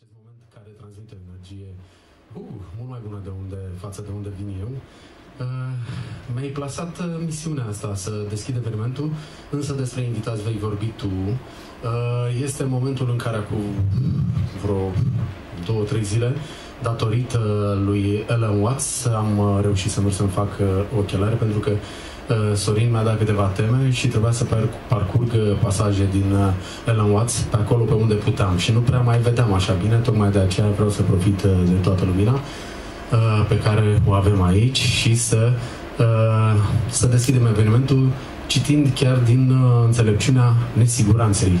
Acest moment care transmite o energie mult mai bună față de unde vin eu. Mi-ai plasat misiunea asta să deschid evenimentul, însă despre invitați vei vorbi tu. Este momentul în care acum vreo 2-3 zile, datorită lui Alan Watts, am reușit să merg să-mi fac ochelari, pentru că Sorin mi-a dat câteva teme și trebuia să parcurg pasaje din Alan Watts pe acolo pe unde puteam și nu prea mai vedeam așa bine, tocmai de aceea vreau să profit de toată lumina pe care o avem aici și să deschidem evenimentul citind chiar din înțelepciunea nesiguranței.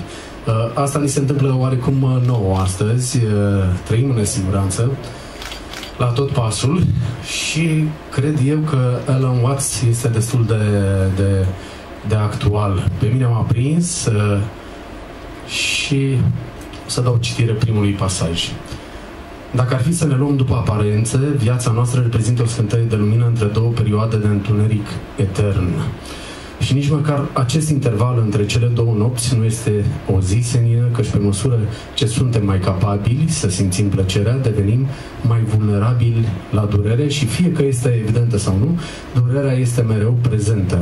Asta ni se întâmplă oarecum nouă astăzi, trăim în nesiguranță la tot pasul și cred eu că Alan Watts este destul de actual. Pe mine m-a prins și o să dau citire primului pasaj. Dacă ar fi să ne luăm după aparențe, viața noastră reprezintă o scântăie de lumină între două perioade de întuneric etern. Și nici măcar acest interval între cele două nopți nu este o zi senină, căci pe măsură ce suntem mai capabili să simțim plăcerea, devenim mai vulnerabili la durere și fie că este evidentă sau nu, durerea este mereu prezentă.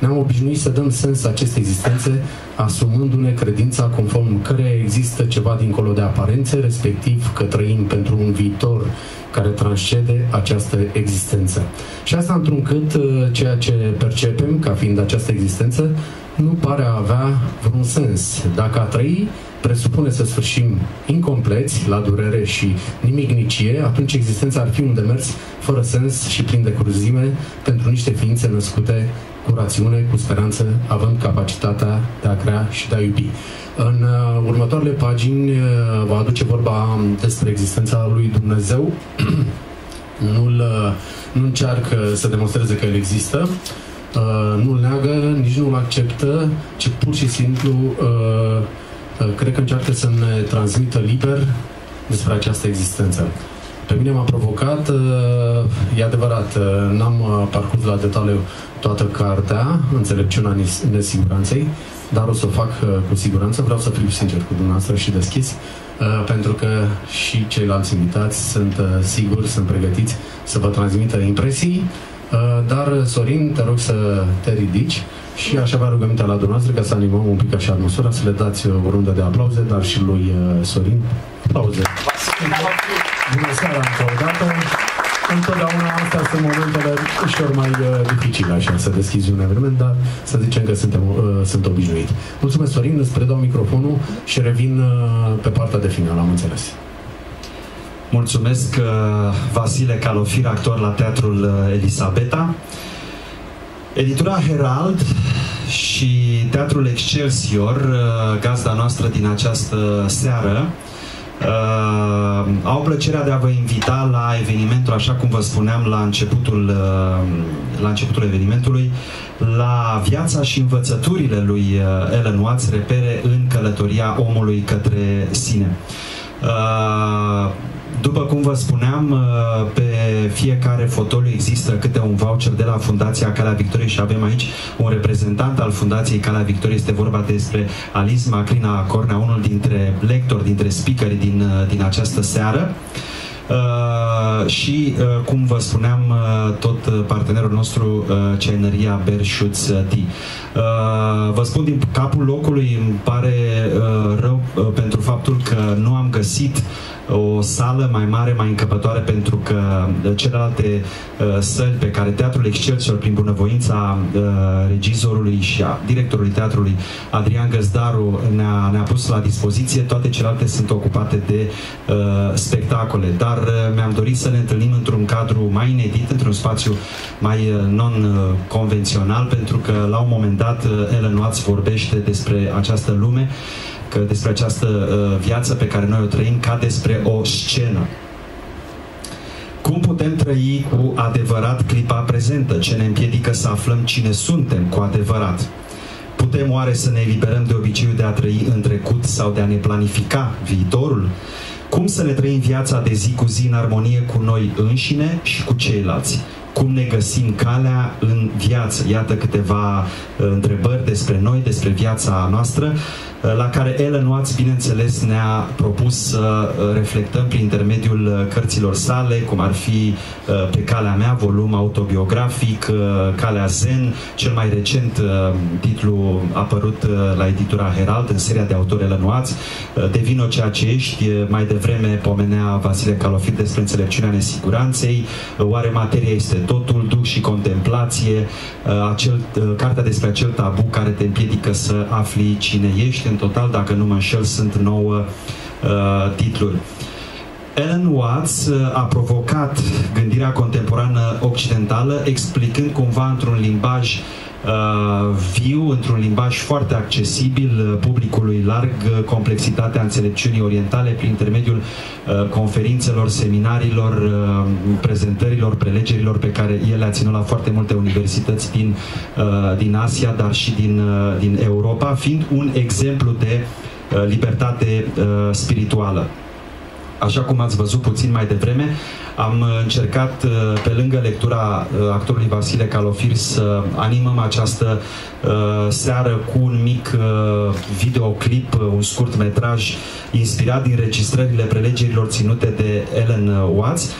Ne-am obișnuit să dăm sens acestei existențe, asumându-ne credința conform căreia există ceva dincolo de aparențe, respectiv că trăim pentru un viitor care transcede această existență. Și asta întrucât ceea ce percepem ca fiind această existență nu pare a avea vreun sens. Dacă a trăi presupune să sfârșim incompleți, la durere și nimicnicie, atunci existența ar fi un demers fără sens și plin de cruzime pentru niște ființe născute cu rațiune, cu speranță, având capacitatea de a crea și de a iubi. În următoarele pagini va aduce vorba despre existența lui Dumnezeu. Nu încearcă să demonstreze că El există, nu-L neagă, nici nu-L acceptă, ci pur și simplu cred că încearcă să ne transmită liber despre această existență. Pe mine m-a provocat, e adevărat, n-am parcurs la detaliu toată cartea, înțelepciunea nesiguranței, dar o să o fac cu siguranță, vreau să fiu sincer cu dumneavoastră și deschis, pentru că și ceilalți invitați sunt siguri, sunt pregătiți să vă transmită impresii, dar Sorin, te rog să te ridici și aș avea rugămintea la dumneavoastră ca să animăm un pic așa atmosfera, să le dați o rundă de aplauze, dar și lui Sorin, aplauze! Bună seara încă o dată! Întotdeauna astea sunt momentele ușor mai dificile, așa, să deschizi un eveniment, dar să zicem că sunt obișnuit. Mulțumesc, Sorin, îți predau microfonul și revin pe partea de final, am înțeles. Mulțumesc, Vasile Calofir, actor la Teatrul Elisabeta. Editura Herald și Teatrul Excelsior, gazda noastră din această seară, au plăcerea de a vă invita la evenimentul, așa cum vă spuneam la începutul evenimentului, la viața și învățăturile lui Alan Watts, repere în călătoria omului către sine. După cum vă spuneam, pe fiecare fotoliu există câte un voucher de la Fundația Calea Victoriei și avem aici un reprezentant al Fundației Calea Victoriei. Este vorba despre Alice Macrina Cornea, unul dintre lectori, dintre speakerii din această seară. Și, cum vă spuneam, tot partenerul nostru, Ceainăria Berșuț T. Vă spun din capul locului, îmi pare rău pentru faptul că nu am găsit o sală mai mare, mai încăpătoare, pentru că celelalte săli pe care Teatrul Excelsior, prin bunăvoința regizorului și a directorului teatrului Adrian Găzdaru, ne-a pus la dispoziție, toate celelalte sunt ocupate de spectacole. Dar mi-am dorit să ne întâlnim într-un cadru mai inedit, într-un spațiu mai non-convențional, pentru că la un moment dat Alan Watts vorbește despre această lume, despre această viață pe care noi o trăim ca despre o scenă. Cum putem trăi cu adevărat clipa prezentă? Ce ne împiedică să aflăm cine suntem cu adevărat? Putem oare să ne eliberăm de obiceiul de a trăi în trecut sau de a ne planifica viitorul? Cum să ne trăim viața de zi cu zi în armonie cu noi înșine și cu ceilalți? Cum ne găsim calea în viață? Iată câteva întrebări despre noi, despre viața noastră. la care Ellen Watts, bineînțeles, ne-a propus să reflectăm prin intermediul cărților sale, cum ar fi Pe calea mea, volum autobiografic, Calea Zen, cel mai recent titlu apărut la editura Herald, în seria de autori Ellen Watts, Devino ceea ce ești. Mai devreme pomenea Vasile Calofil despre înțelepciunea nesiguranței, Oare materia este totul, Duh și contemplație, cartea despre acel tabu care te împiedică să afli cine ești. În total, dacă nu mă înșel, sunt 9 titluri. Ellen Watts a provocat gândirea contemporană occidentală, explicând cumva într-un limbaj viu, într-un limbaj foarte accesibil publicului larg, complexitatea înțelepciunii orientale prin intermediul conferințelor, seminarilor, prezentărilor, prelegerilor pe care el le-a ținut la foarte multe universități din Asia, dar și din Europa, fiind un exemplu de libertate spirituală. Așa cum ați văzut puțin mai devreme, am încercat, pe lângă lectura actorului Vasile Calofir, să animăm această seară cu un mic videoclip, un scurt metraj inspirat din înregistrările prelegerilor ținute de Ellen Watts.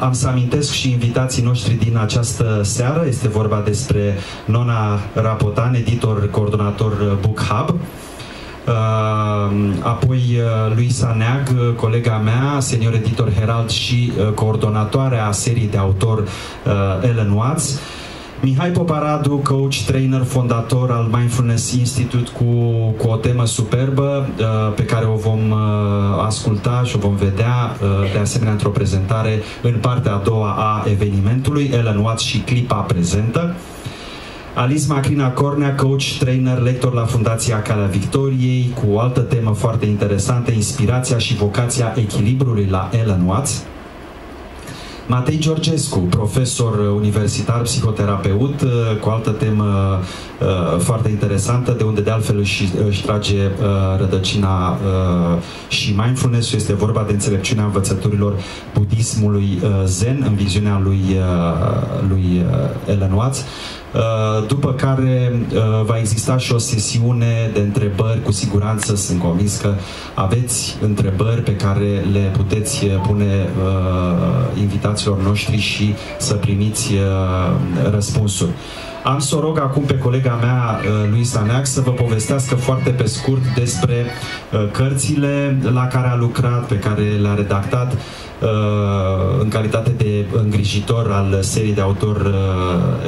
Am să amintesc și invitații noștri din această seară. Este vorba despre Nona Rapotan, editor, coordonator Book Hub. Apoi Luisa Neag, colega mea, senior editor Herald și coordonatoarea seriei de autor Ellen Watts, Mihai Poparadu, coach, trainer, fondator al Mindfulness Institute cu o temă superbă pe care o vom asculta și o vom vedea de asemenea într-o prezentare în partea a doua a evenimentului, Ellen Watts și clipa prezentă. Alice Macrina Cornea, coach, trainer, lector la Fundația Calea Victoriei, cu o altă temă foarte interesantă, inspirația și vocația echilibrului la Ellen Watts. Matei Georgescu, profesor universitar, psihoterapeut, cu o altă temă foarte interesantă, de unde de altfel își trage rădăcina și mindfulness-ul. Este vorba de înțelepciunea învățăturilor budismului zen, în viziunea lui Ellen Watts. După care va exista și o sesiune de întrebări. Cu siguranță sunt convins că aveți întrebări pe care le puteți pune invitațiilor noștri și să primiți răspunsuri. Am să o rog acum pe colega mea, Luisa Neag, să vă povestească foarte pe scurt despre cărțile la care a lucrat, pe care le-a redactat în calitate de îngrijitor al seriei de autor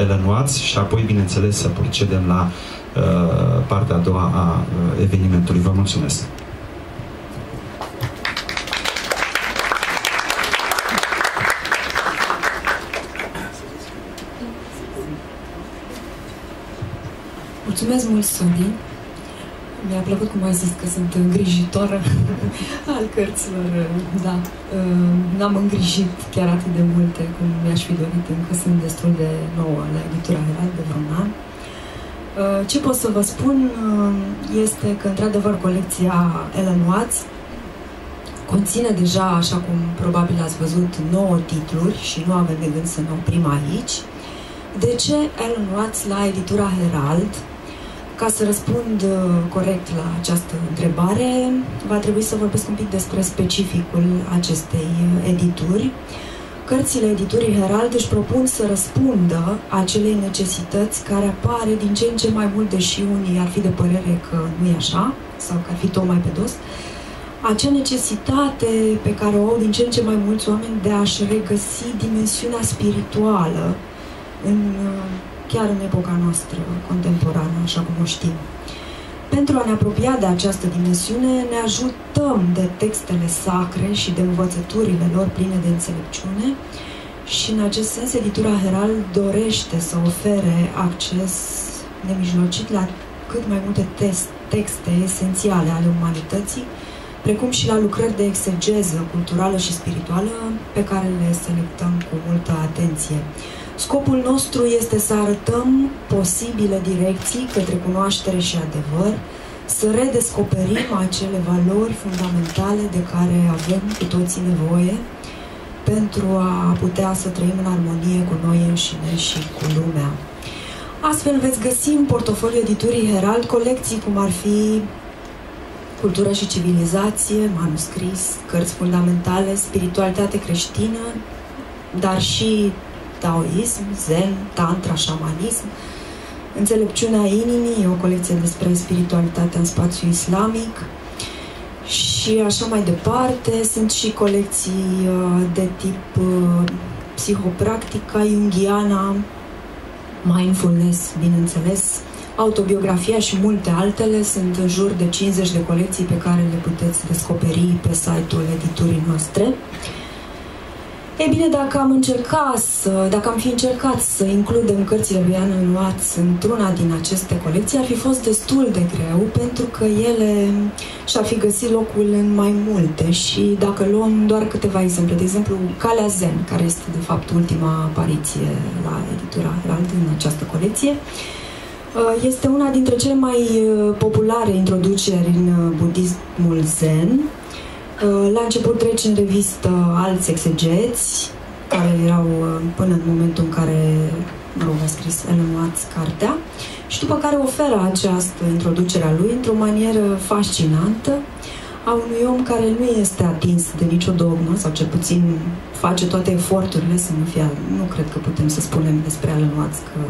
Ellen Watts, și apoi, bineînțeles, să procedem la partea a doua a evenimentului. Vă mulțumesc! Mulțumesc mult, Sudi! Mi-a plăcut cum ai zis că sunt îngrijitoră al cărților. Da, n-am îngrijit chiar atât de multe cum mi-aș fi dorit, încă sunt destul de nouă la editura Herald, de vreun an. Ce pot să vă spun este că, într-adevăr, colecția Ellen Watts conține deja, așa cum probabil ați văzut, 9 titluri și nu avem de gând să ne oprim aici. De ce Ellen Watts la editura Herald? Ca să răspund corect la această întrebare, va trebui să vorbesc un pic despre specificul acestei edituri. Cărțile editurii Herald își propun să răspundă acelei necesități care apare din ce în ce mai mult, deși unii ar fi de părere că nu e așa, sau că ar fi tocmai pe dos, acea necesitate pe care o au din ce în ce mai mulți oameni de a-și regăsi dimensiunea spirituală chiar în epoca noastră contemporană, așa cum o știm. Pentru a ne apropia de această dimensiune, ne ajutăm de textele sacre și de învățăturile lor pline de înțelepciune și, în acest sens, editura Herald dorește să ofere acces nemijlocit la cât mai multe texte esențiale ale umanității, precum și la lucrări de exegeză culturală și spirituală pe care le selectăm cu multă atenție. Scopul nostru este să arătăm posibile direcții către cunoaștere și adevăr, să redescoperim acele valori fundamentale de care avem cu toții nevoie pentru a putea să trăim în armonie cu noi înșine și cu lumea. Astfel veți găsi în portofoliul editurii Herald colecții cum ar fi Cultură și civilizație, manuscris, cărți fundamentale, spiritualitate creștină, dar și taoism, zen, tantra, șamanism, Înțelepciunea inimii, o colecție despre spiritualitatea în spațiu islamic și așa mai departe. Sunt și colecții de tip psihopractica, junghiana, mindfulness, bineînțeles, autobiografia și multe altele. Sunt în jur de 50 de colecții pe care le puteți descoperi pe site-ul editurii noastre. E bine, dacă am fi încercat să includem cărțile lui Anne Watts într-una din aceste colecții, ar fi fost destul de greu, pentru că ele și-ar fi găsit locul în mai multe. Și dacă luăm doar câteva exemple, de exemplu, Calea Zen, care este de fapt ultima apariție la editura Herald în această colecție, este una dintre cele mai populare introduceri în budismul Zen. La început trece în revistă alți exegeți, care erau până în momentul în care a scris Anne Watts cartea, și după care oferă această introducere a lui într-o manieră fascinantă a unui om care nu este atins de nicio dogmă, sau cel puțin face toate eforturile să nu fie, nu cred că putem să spunem despre Anne Watts că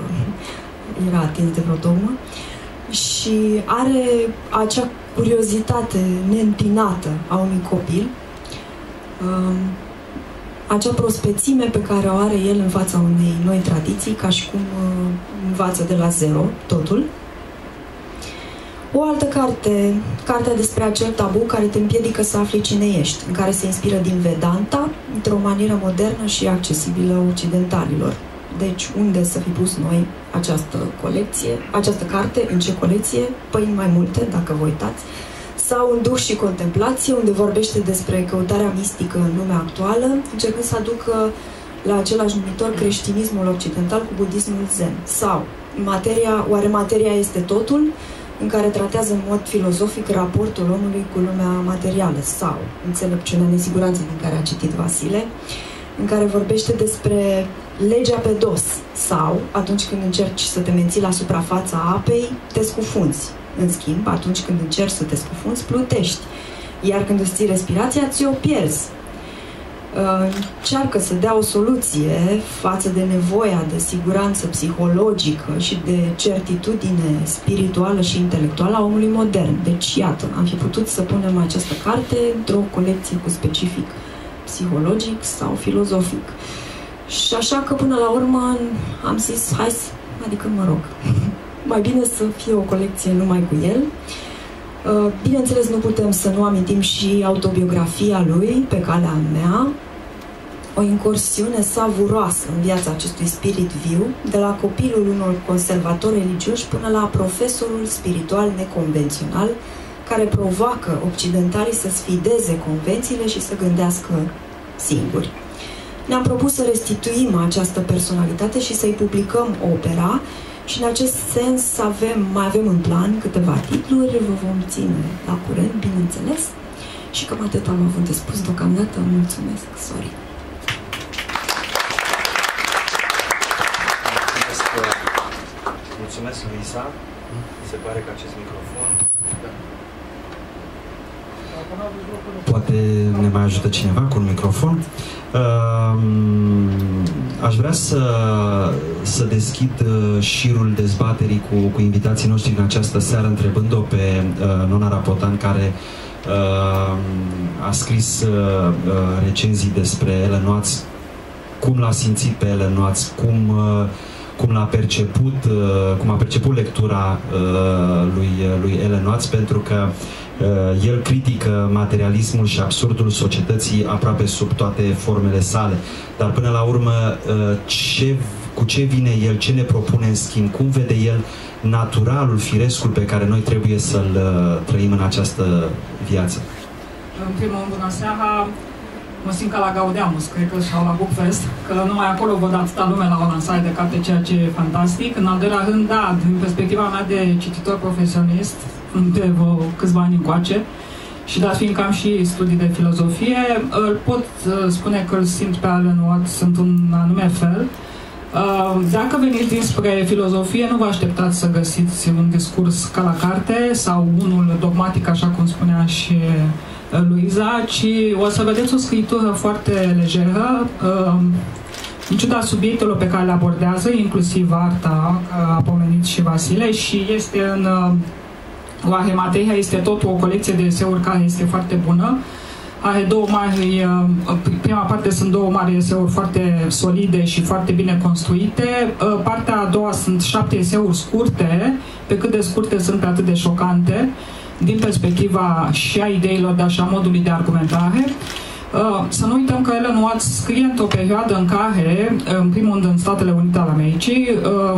era atins de vreo dogmă, și are acea curiozitate neîntinată a unui copil, acea prospețime pe care o are el în fața unei noi tradiții, ca și cum învață de la zero totul. O altă carte, cartea despre acel tabu care te împiedică să afli cine ești, în care se inspiră din Vedanta, într-o manieră modernă și accesibilă occidentalilor. Deci, unde să fi pus noi această colecție, această carte, în ce colecție? Păi în mai multe, dacă vă uitați. Sau în Duh și Contemplație, unde vorbește despre căutarea mistică în lumea actuală, încercând să aducă la același numitor creștinismul occidental cu budismul zen. Sau materia, oare materia este totul, în care tratează în mod filozofic raportul omului cu lumea materială. Sau Înțelepciunea nesiguranței, din care a citit Vasile, în care vorbește despre legea pe dos, sau atunci când încerci să te menții la suprafața apei, te scufunzi. În schimb, atunci când încerci să te scufunzi, plutești. Iar când îți ții respirația, ți-o pierzi. Încearcă să dea o soluție față de nevoia de siguranță psihologică și de certitudine spirituală și intelectuală a omului modern. Deci, iată, am fi putut să punem această carte într-o colecție cu specific psihologic sau filozofic. Și așa că, până la urmă, am zis, hai să, adică, mă rog, mai bine să fie o colecție numai cu el. Bineînțeles, nu putem să nu amintim și autobiografia lui, Pe calea mea, o incursiune savuroasă în viața acestui spirit viu, de la copilul unor conservatori religioși până la profesorul spiritual neconvențional, care provoacă occidentalii să sfideze convențiile și să gândească singuri. Ne-am propus să restituim această personalitate și să-i publicăm opera și, în acest sens, mai avem în plan câteva titluri, vă vom ține la curent, bineînțeles, și cam atât am avut de spus deocamdată. Mulțumesc, Sorin! Mulțumesc, Luisa! Se pare că acest microfon... Poate ne mai ajută cineva cu un microfon. Aș vrea să deschid șirul dezbaterii cu invitații noștri în această seară, întrebând-o pe Nona Rapotan, care a scris recenzii despre Anne Watts, cum l-a simțit pe Anne Watts, cum l-a perceput, cum a perceput lectura lui Anne Watts, pentru că el critică materialismul și absurdul societății aproape sub toate formele sale. Dar până la urmă, cu ce vine el, ce ne propune în schimb, cum vede el naturalul, firescul pe care noi trebuie să-l trăim în această viață? În primul rând, bună seara! Mă simt ca la Gaudeamus, cred că, sau la Bookfest, că numai acolo văd atâta lume la o lansare de carte, ceea ce e fantastic. În al doilea rând, da, din perspectiva mea de cititor profesionist, între câțiva ani încoace, și dat fiind că am și studii de filozofie, îl pot spune că îl simt pe Anne Watts într-un anume fel. Dacă veniți dinspre filozofie, nu vă așteptați să găsiți un discurs ca la carte sau unul dogmatic, așa cum spunea și Luiza, ci o să vedeți o scriitură foarte lejeră, în ciuda subiectelor pe care le abordează, inclusiv arta, a pomenit și Vasile, și este în Oare Materia este tot o colecție de eseuri care este foarte bună. Are două mari, prima parte sunt două mari eseuri foarte solide și foarte bine construite. Partea a doua sunt 7 eseuri scurte, pe cât de scurte sunt, pe atât de șocante, din perspectiva și a ideilor, dar și a modului de argumentare. Să nu uităm că Ellen White scrie într-o perioadă în care, în primul rând în Statele Unite ale Americii,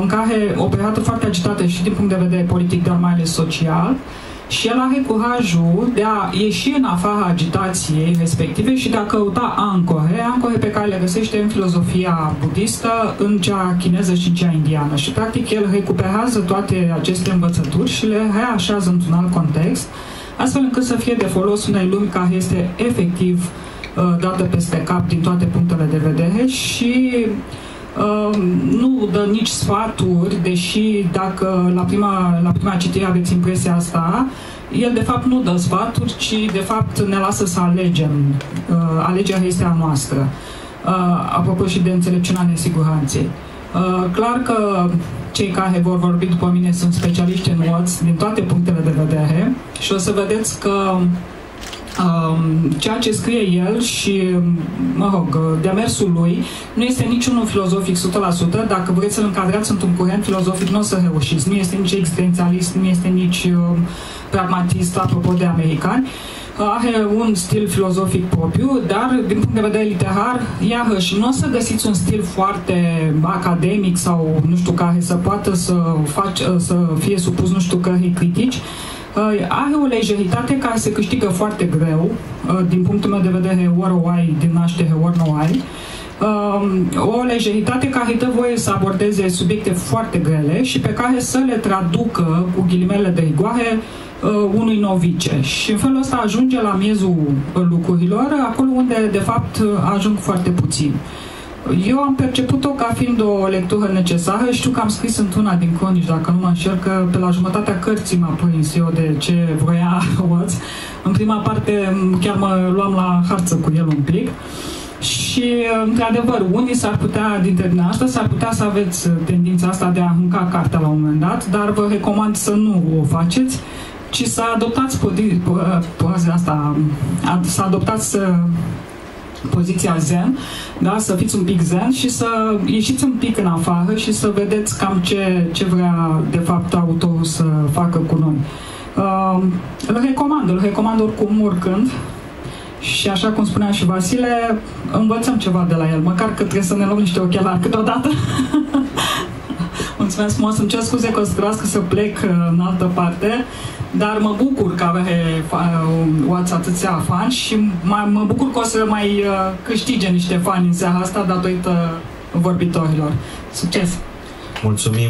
în care o perioadă foarte agitată și din punct de vedere politic, dar mai ales social, și el are curajul de a ieși în afara agitației respective și de a căuta ancore pe care le găsește în filozofia budistă, în cea chineză și în cea indiană. Și practic el recuperează toate aceste învățături și le reașează într-un alt context, astfel încât să fie de folos unei lumi care este efectiv dată peste cap din toate punctele de vedere și nu dă nici sfaturi, deși dacă la prima citire aveți impresia asta, el de fapt nu dă sfaturi, ci de fapt ne lasă să alegem. Alegerea este a noastră. Apropo și de înțelepciunea nesiguranței. Clar că cei care vor vorbi după mine sunt specialiști în Watts din toate punctele de vedere și o să vedeți că ceea ce scrie el și, mă rog, demersul lui nu este niciunul filozofic 100%. Dacă vreți să-l încadrați într-un curent filozofic, nu o să reușiți. Nu este nici existențialist, nu este nici pragmatist, apropo de americani. Are un stil filozofic propriu, dar din punct de vedere literar, iarăși, nu o să găsiți un stil foarte academic sau nu știu care să poată să fie supus nu știu cărei critici. Are o lejeritate care se câștigă foarte greu, din punctul meu de vedere, ori o ai din naștere, ori nu o ai. O lejeritate care îi dă voie să abordeze subiecte foarte grele și pe care să le traducă, cu ghilimele de rigoare, unui novice. Și în felul ăsta ajunge la miezul lucrurilor, acolo unde, de fapt, ajung foarte puțin. Eu am perceput-o ca fiind o lectură necesară. Știu că am scris într-una din cronici, dacă nu mă înșel, că pe la jumătatea cărții m-a prins eu de ce vroia Watts. În prima parte chiar mă luam la harță cu el un pic. Și, într-adevăr, unii s-ar putea, dintre dumneavoastră, s-ar putea să aveți tendința asta de a arunca cartea la un moment dat, dar vă recomand să nu o faceți, ci să adoptați poziția zen, da? Să fiți un pic zen și să ieșiți un pic în afară și să vedeți cam ce vrea de fapt autorul să facă cu noi. Îl recomand oricum, oricând, și așa cum spunea și Vasile, învățăm ceva de la el, măcar că trebuie să ne luăm niște ochelari câteodată. Mulțumesc frumos, îmi cer scuze că o să trebuiască să plec în altă parte, dar mă bucur că ați atâția fani și mă bucur că o să mai câștige niște fani în seara asta datorită vorbitorilor. Succes! Mulțumim!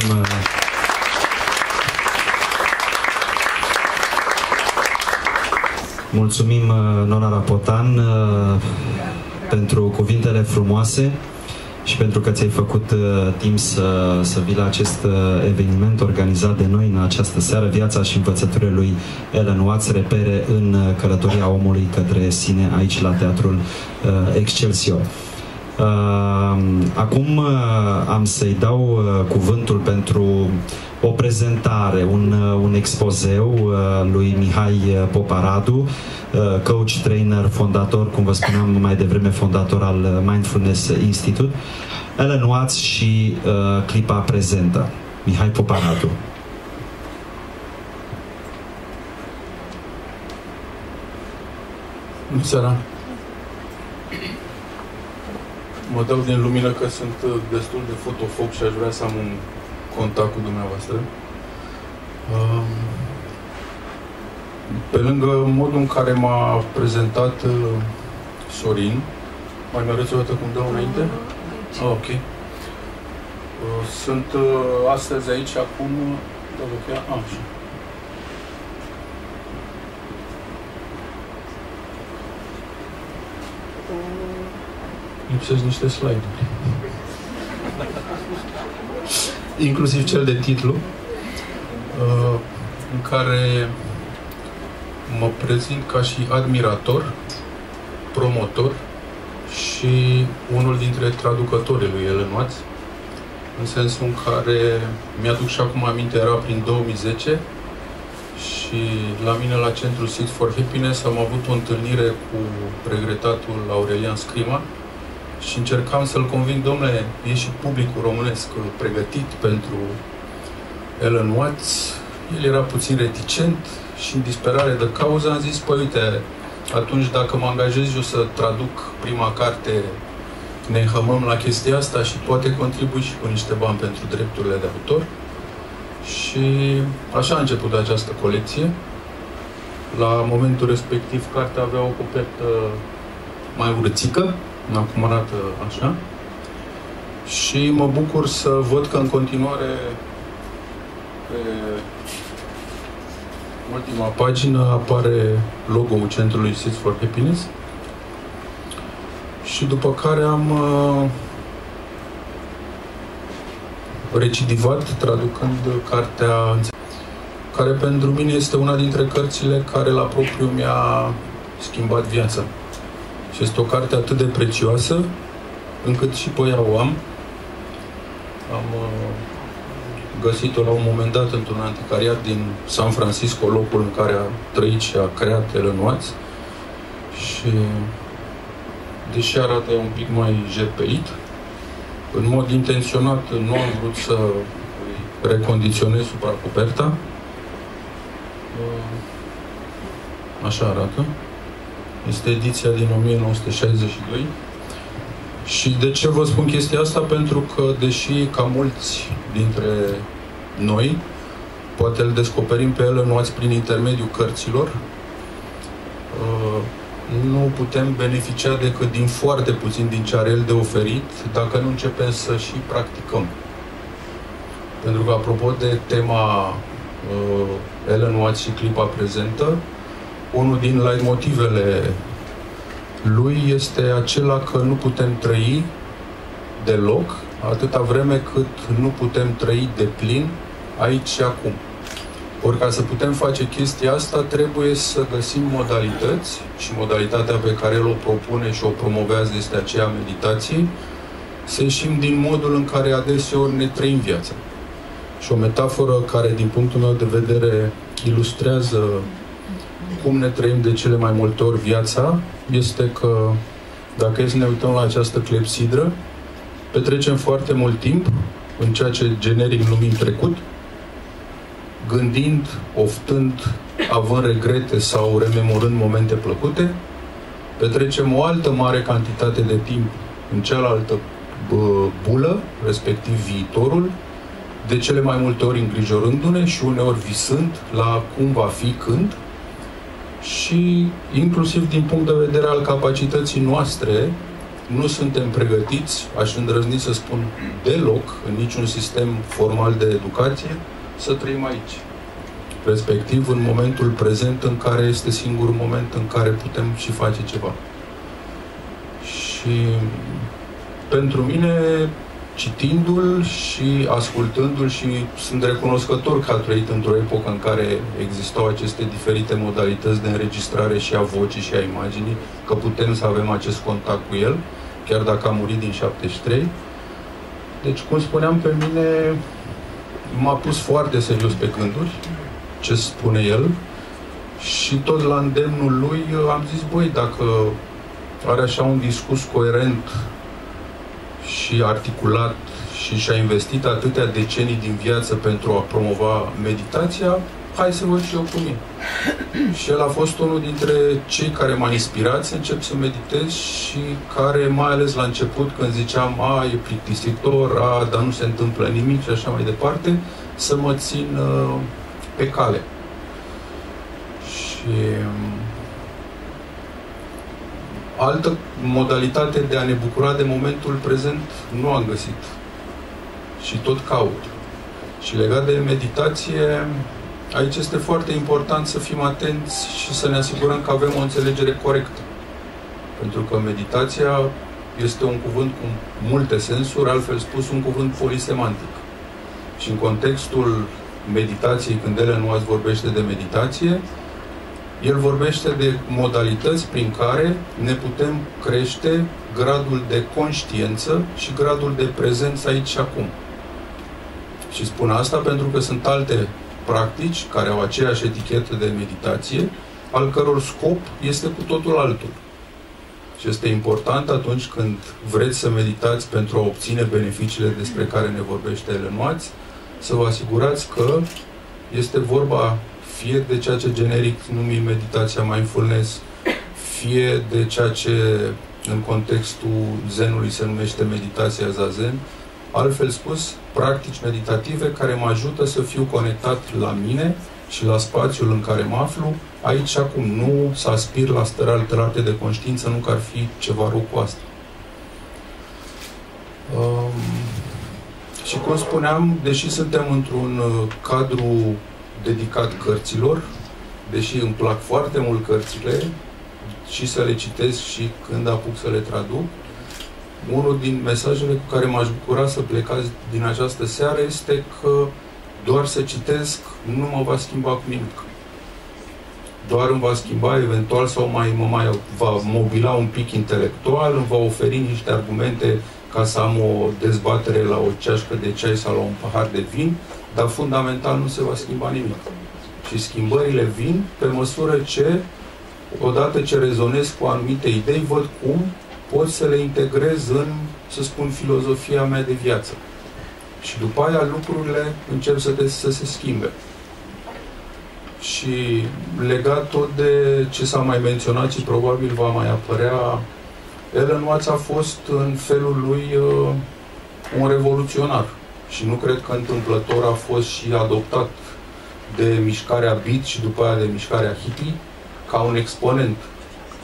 Mulțumim, Nona Rapotan, pentru cuvintele frumoase și pentru că ți-ai făcut timp să vii la acest eveniment organizat de noi în această seară, Viața și învățăturile lui Ellen Watts, repere în călătoria omului către sine, aici la Teatrul Excelsior. Acum am să-i dau cuvântul pentru o prezentare, un expozeu lui Mihai Poparadu, coach, trainer, fondator, cum vă spuneam mai devreme, fondator al Mindfulness Institute, Ellen Watts și clipa prezentă. Mihai Poparadu. Bună seara! Mă dau din lumină că sunt destul de fotofob și aș vrea să am un contact cu dumneavoastră. Pe lângă modul în care m-a prezentat Sorin, mai mi-arăți o dată cum dau înainte? Ah, ok. Sunt astăzi aici, acum... Așa. Lipsesc niște slide-uri. inclusiv cel de titlu, în care mă prezint ca și admirator, promotor și unul dintre traducătorii lui Elenuț, în sensul în care mi-aduc și acum aminte, era prin 2010 și la mine la centrul Six for Happiness am avut o întâlnire cu regretatul Aurelian Scrima și încercam să-l conving, domnule, e și publicul românesc pregătit pentru Elenuț. El era puțin reticent și în disperare de cauză am zis, păi uite, atunci dacă mă angajez eu să traduc prima carte, ne înhămăm la chestia asta și poate contribui și cu niște bani pentru drepturile de autor. Și așa a început această colecție. La momentul respectiv, cartea avea o copertă mai urâțică, acum arată așa. Și mă bucur să văd că în continuare pe ultima pagină apare logo-ul centrului Seeds for Happiness. Și după care am recidivat, traducând cartea, care pentru mine este una dintre cărțile care la propriu mi-a schimbat viața. Și este o carte atât de prețioasă, încât și pe ea o am. Am găsit-o la un moment dat într-un anticariat din San Francisco, locul în care a trăit și a creat Elenuț. Și deși arată un pic mai jertpeit, în mod intenționat nu am vrut să recondiționez supracoperta. Așa arată. Este ediția din 1962. Și de ce vă spun chestia asta? Pentru că, deși ca mulți dintre noi, poate îl descoperim pe Elenuț prin intermediul cărților, nu putem beneficia decât din foarte puțin din ce are el de oferit, dacă nu începem să și practicăm. Pentru că, apropo de tema Elenuț și clipa prezentă, unul din leitmotivele lui este acela că nu putem trăi deloc, atâta vreme cât nu putem trăi de plin aici și acum. Ori ca să putem face chestia asta, trebuie să găsim modalități, și modalitatea pe care el o propune și o promovează este aceea meditației, să ieșim din modul în care adeseori ne trăim viața. Și o metaforă care, din punctul meu de vedere, ilustrează cum ne trăim de cele mai multe ori viața, este că, dacă e să ne uităm la această clepsidră, petrecem foarte mult timp în ceea ce generic numim trecut, gândind, oftând, având regrete sau rememorând momente plăcute, petrecem o altă mare cantitate de timp în cealaltă bulă, respectiv viitorul, de cele mai multe ori îngrijorându-ne și uneori visând la cum va fi când, și inclusiv din punct de vedere al capacității noastre, nu suntem pregătiți, aș îndrăzni să spun deloc, în niciun sistem formal de educație, să trăim aici, respectiv în momentul prezent, în care este singurul moment în care putem și face ceva. Și pentru mine, citindu-l și ascultându-l, și sunt recunoscător că a trăit într-o epocă în care existau aceste diferite modalități de înregistrare și a vocii și a imaginii, că putem să avem acest contact cu el, chiar dacă a murit din 73. Deci, cum spuneam, pe mine m-a pus foarte serios pe gânduri, ce spune el, și tot la îndemnul lui am zis, băi, dacă are așa un discurs coerent și articulat și și-a investit atâtea decenii din viață pentru a promova meditația, hai să văd și eu cum e. Și el a fost unul dintre cei care m-a inspirat să încep să meditez și care, mai ales la început, când ziceam, a, e plictisitor, a, dar nu se întâmplă nimic și așa mai departe, să mă țin pe cale. Și altă modalitate de a ne bucura de momentul prezent nu am găsit. Și tot caut. Și legat de meditație, aici este foarte important să fim atenți și să ne asigurăm că avem o înțelegere corectă. Pentru că meditația este un cuvânt cu multe sensuri, altfel spus, un cuvânt polisemantic. Și în contextul meditației, când Ellen Watts vorbește de meditație, el vorbește de modalități prin care ne putem crește gradul de conștiință și gradul de prezență aici și acum. Și spun asta pentru că sunt alte practici care au aceeași etichetă de meditație, al căror scop este cu totul altul. Și este important atunci când vreți să meditați pentru a obține beneficiile despre care ne vorbește Ellen Watts, să vă asigurați că este vorba fie de ceea ce generic numim meditația mindfulness, fie de ceea ce în contextul zenului se numește meditația zazen, altfel spus, practici meditative care mă ajută să fiu conectat la mine și la spațiul în care mă aflu, aici și acum, nu să aspir la stări alterate de conștiință, nu că ar fi ceva rău cu asta. Și cum spuneam, deși suntem într-un cadru dedicat cărților, deși îmi plac foarte mult cărțile și să le citesc și când apuc să le traduc, unul din mesajele cu care m-aș bucura să plecați din această seară este că doar să citesc nu mă va schimba cu nimic. Doar îmi va schimba eventual sau mă mai va mobila un pic intelectual, îmi va oferi niște argumente ca să am o dezbatere la o ceașcă de ceai sau la un pahar de vin, dar fundamental nu se va schimba nimic. Și schimbările vin pe măsură ce, odată ce rezonez cu anumite idei, văd cum pot să le integrez în, să spun, filozofia mea de viață. Și după aia lucrurile încep să se schimbe. Și legat tot de ce s-a mai menționat și probabil va mai apărea, Ellen Watts a fost în felul lui un revoluționar. Și nu cred că întâmplător a fost și adoptat de mișcarea beat și după aia de mișcarea hippie ca un exponent.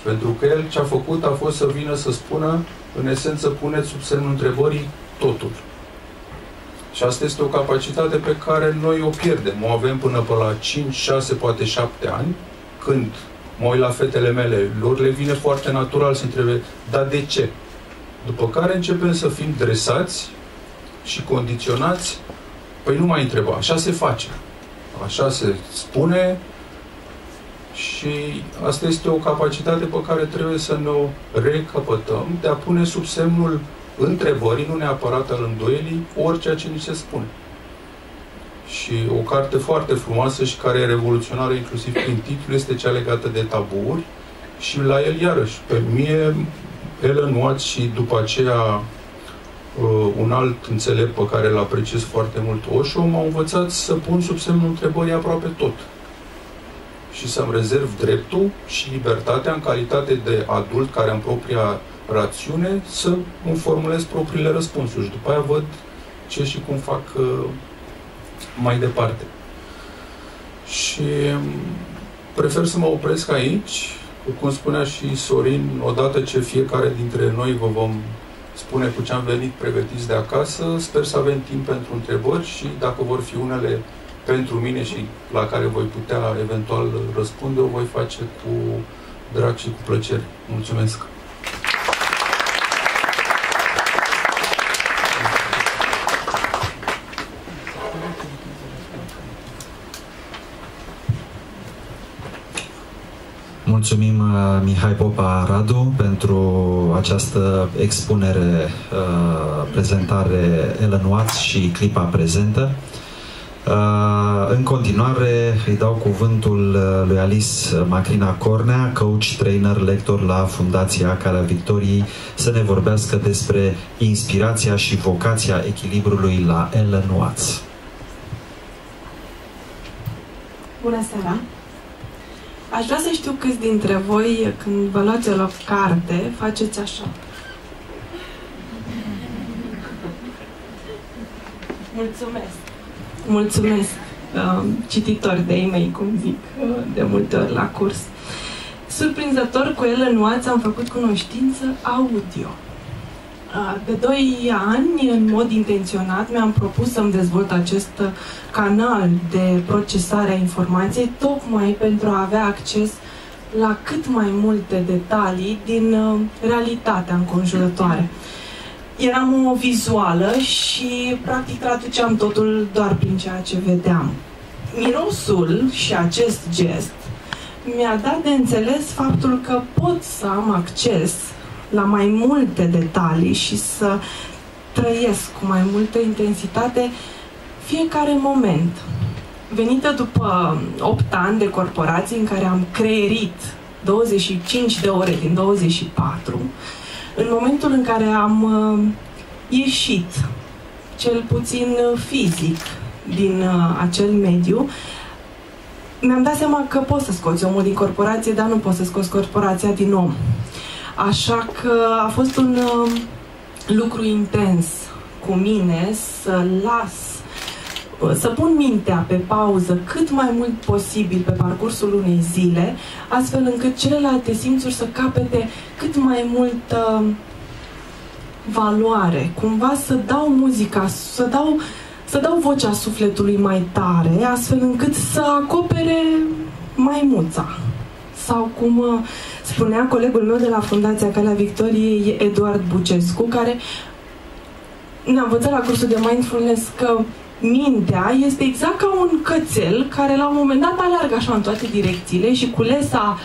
Pentru că el ce a făcut a fost să vină să spună, în esență, puneți sub semnul întrebării totul. Și asta este o capacitate pe care noi o pierdem. O avem până pe la 5, 6, poate 7 ani, când mă uit la fetele mele, lor le vine foarte natural să întrebe, dar de ce? După care începem să fim dresați și condiționați, păi nu mai întreba, așa se face, așa se spune, și asta este o capacitate pe care trebuie să ne o recapătăm, de a pune sub semnul întrebării, nu neapărat al îndoielii, orice ce ni se spune. Și o carte foarte frumoasă și care e revoluționară inclusiv prin titlu este cea legată de taburi și la el iarăși. Pe mine, Ellen Watts și după aceea un alt înțelept pe care îl apreciez foarte mult, Osho, m-au învățat să pun sub semnul întrebării aproape tot. Și să-mi rezerv dreptul și libertatea în calitate de adult care am propria rațiune să îmi formulez propriile răspunsuri. Și după aia văd ce și cum fac mai departe. Și prefer să mă opresc aici. Cum spunea și Sorin, odată ce fiecare dintre noi vă vom spune cu ce am venit pregătiți de acasă, sper să avem timp pentru întrebări și dacă vor fi unele pentru mine și la care voi putea eventual răspunde, o voi face cu drag și cu plăcere. Mulțumesc! Mulțumim, Mihai Popa Radu, pentru această expunere, prezentare Ellen Watts și clipa prezentă. În continuare îi dau cuvântul lui Alice Macrina Cornea, coach, trainer, lector la Fundația Calea Victoriei, să ne vorbească despre inspirația și vocația echilibrului la Ellen Watts. Bună seara! Aș vrea să știu câți dintre voi, când vă luați o carte, faceți așa. Mulțumesc! Mulțumesc cititori de e-mail, cum zic, de multe ori la curs. Surprinzător, cu Ellen Watts am făcut cunoștință audio. De 2 ani, în mod intenționat, mi-am propus să-mi dezvolt acest canal de procesare a informației, tocmai pentru a avea acces la cât mai multe detalii din realitatea înconjurătoare. Eram o vizuală și practic traduceam totul doar prin ceea ce vedeam. Mirosul și acest gest mi-a dat de înțeles faptul că pot să am acces la mai multe detalii și să trăiesc cu mai multă intensitate fiecare moment. Venită după 8 ani de corporații în care am creierit 25 de ore din 24, în momentul în care am ieșit, cel puțin fizic, din acel mediu, mi-am dat seama că pot să scoți omul din corporație, dar nu pot să scoți corporația din om. Așa că a fost un lucru intens cu mine să să pun mintea pe pauză cât mai mult posibil pe parcursul unei zile, astfel încât celelalte simțuri să capete cât mai multă valoare. Cumva să dau muzica, să dau vocea sufletului mai tare, astfel încât să acopere maimuța. Sau cum spunea colegul meu de la Fundația Calea Victoriei, Eduard Bucescu, care ne-a învățat la cursul de mindfulness că mintea este exact ca un cățel care la un moment dat alergă așa în toate direcțiile și culesa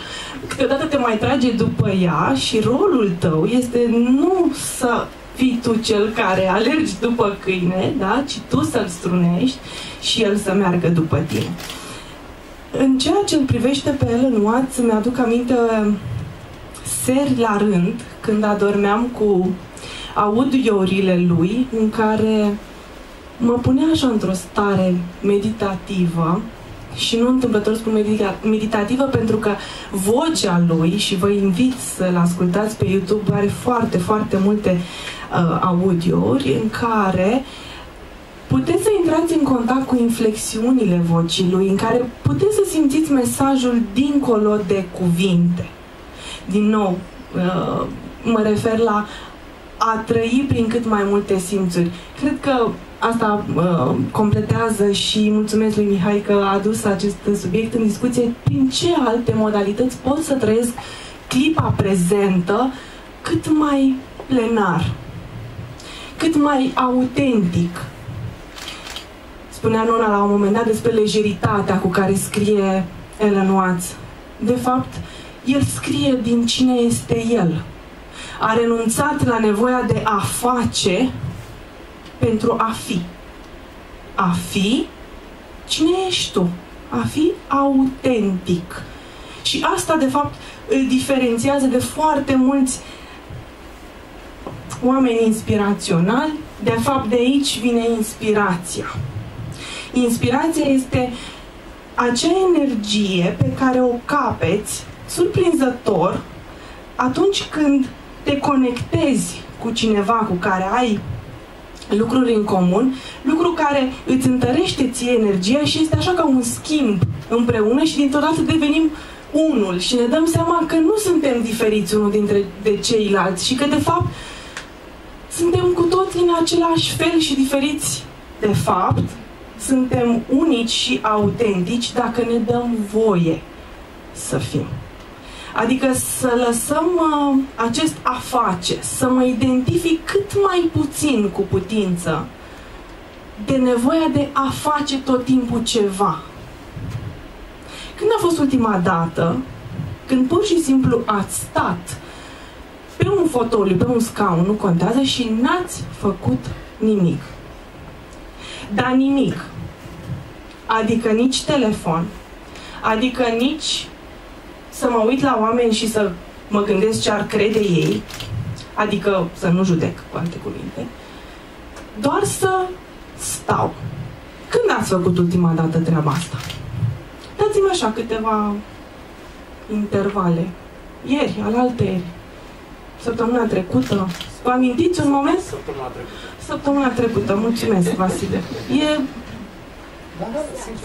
câteodată te mai trage după ea și rolul tău este nu să fii tu cel care alergi după câine, da? Ci tu să-l strunești și el să meargă după tine. În ceea ce îl privește pe Ellen Watts, mi-aduc aminte seri la rând, când adormeam cu audiourile lui, în care mă punea așa într-o stare meditativă, și nu întâmplător spun meditativă pentru că vocea lui, și vă invit să-l ascultați pe YouTube, are foarte, foarte multe audiouri în care puteți să intrați în contact cu inflexiunile vocii lui, în care puteți să simțiți mesajul dincolo de cuvinte. Din nou, mă refer la a trăi prin cât mai multe simțuri. Cred că asta completează și mulțumesc lui Mihai că a adus acest subiect în discuție. Prin ce alte modalități pot să trăiesc clipa prezentă cât mai plenar, cât mai autentic? Spunea Nona la un moment dat despre lejeritatea cu care scrie Ellen Watts. De fapt, el scrie din cine este el. A renunțat la nevoia de a face pentru a fi. A fi cine ești tu. A fi autentic. Și asta, de fapt, îl diferențiază de foarte mulți oameni inspiraționali. De fapt, de aici vine inspirația. Inspirația este acea energie pe care o capeți surprinzător atunci când te conectezi cu cineva cu care ai lucruri în comun, lucru care îți întărește ție energia și este așa ca un schimb împreună și dintr-o dată devenim unul și ne dăm seama că nu suntem diferiți unul de ceilalți și că de fapt suntem cu toți în același fel și diferiți de fapt. Suntem unici și autentici dacă ne dăm voie să fim. Adică să lăsăm acest a face, să mă identific cât mai puțin cu putință de nevoia de a face tot timpul ceva. Când a fost ultima dată, când pur și simplu ați stat pe un fotoliu, pe un scaun, nu contează, și n-ați făcut nimic? Dar nimic. Adică nici telefon, adică nici să mă uit la oameni și să mă gândesc ce ar crede ei, adică să nu judec, cu alte cuvinte, doar să stau. Când ați făcut ultima dată treaba asta? Dați-mi așa câteva intervale. Ieri, alaltăieri, săptămâna trecută. Vă amintiți un moment? Săptămâna trecută, mulțumesc, Vasile. E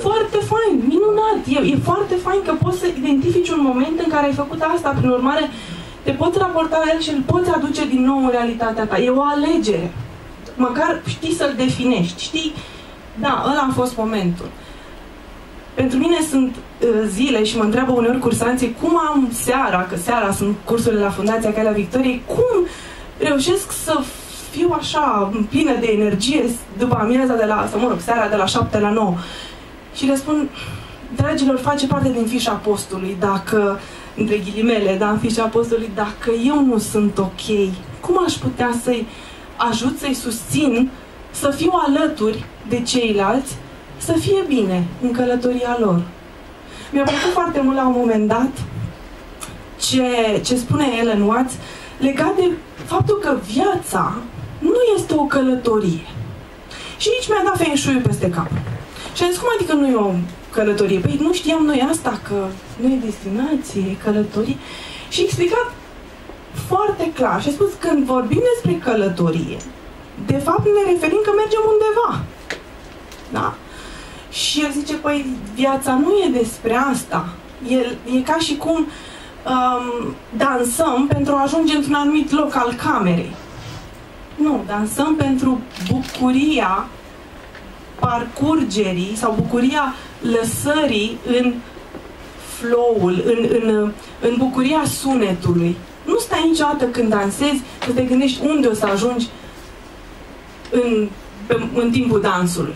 foarte fain, minunat. E foarte fain că poți să identifici un moment în care ai făcut asta, prin urmare te poți raporta la el și îl poți aduce din nou în realitatea ta. E o alegere. Măcar știi să-l definești, știi? Da, ăla a fost momentul. Pentru mine sunt zile și mă întreabă uneori cursanții cum am seara, că seara sunt cursurile la Fundația Calea Victoriei, cum reușesc să fiu așa plină de energie după amiaza de la, seara de la 7 la 9. Și le spun, dragilor, face parte din fișa postului, dacă, între ghilimele, da, în fișa postului, dacă eu nu sunt ok, cum aș putea să-i ajut, să-i susțin, să fiu alături de ceilalți, să fie bine în călătoria lor. Mi-a plăcut foarte mult la un moment dat ce spune Ellen Watts legat de faptul că viața nu este o călătorie. Și aici mi-a dat feng shui peste cap. Și am zis, cum adică nu e o călătorie? Păi nu știam noi asta, că nu e destinație, e călătorie. Și explicat foarte clar și a spus, când vorbim despre călătorie, de fapt ne referim că mergem undeva. Da? Și el zice, păi viața nu e despre asta. E ca și cum dansăm pentru a ajunge într-un anumit loc al camerei. Nu, dansăm pentru bucuria parcurgerii sau bucuria lăsării în flow-ul, în bucuria sunetului. Nu stai niciodată când dansezi să te gândești unde o să ajungi în timpul dansului.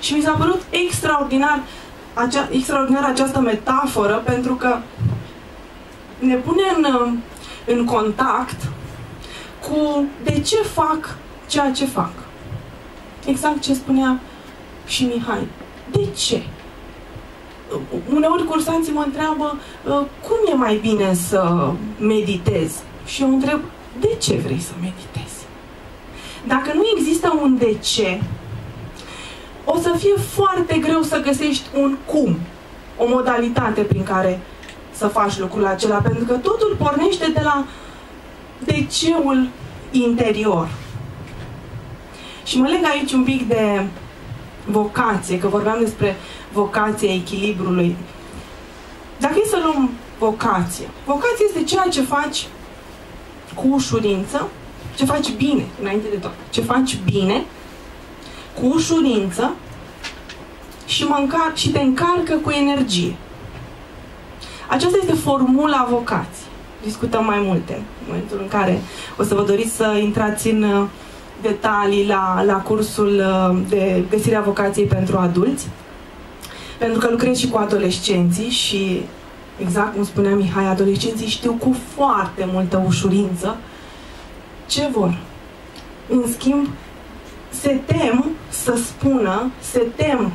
Și mi s-a părut extraordinar, această metaforă, pentru că ne pune în contact cu de ce fac ceea ce fac. Exact ce spunea și Mihai. De ce? Uneori cursanții mă întreabă cum e mai bine să meditez? Și eu întreb, de ce vrei să meditezi? Dacă nu există un de ce, o să fie foarte greu să găsești un cum, o modalitate prin care să faci lucrul acela, pentru că totul pornește de la de ceul interior. Și mă leg aici un pic de vocație, că vorbeam despre vocația echilibrului. Dacă e să luăm vocație, vocația este ceea ce faci cu ușurință, ce faci bine, înainte de tot, ce faci bine, cu ușurință și te încarcă cu energie. Aceasta este formula vocației. Discutăm mai multe în momentul în care o să vă doriți să intrați în detalii la cursul de găsirea vocației pentru adulți, pentru că lucrez și cu adolescenții și, exact cum spunea Mihai, adolescenții știu cu foarte multă ușurință ce vor. În schimb, se tem să spună, se tem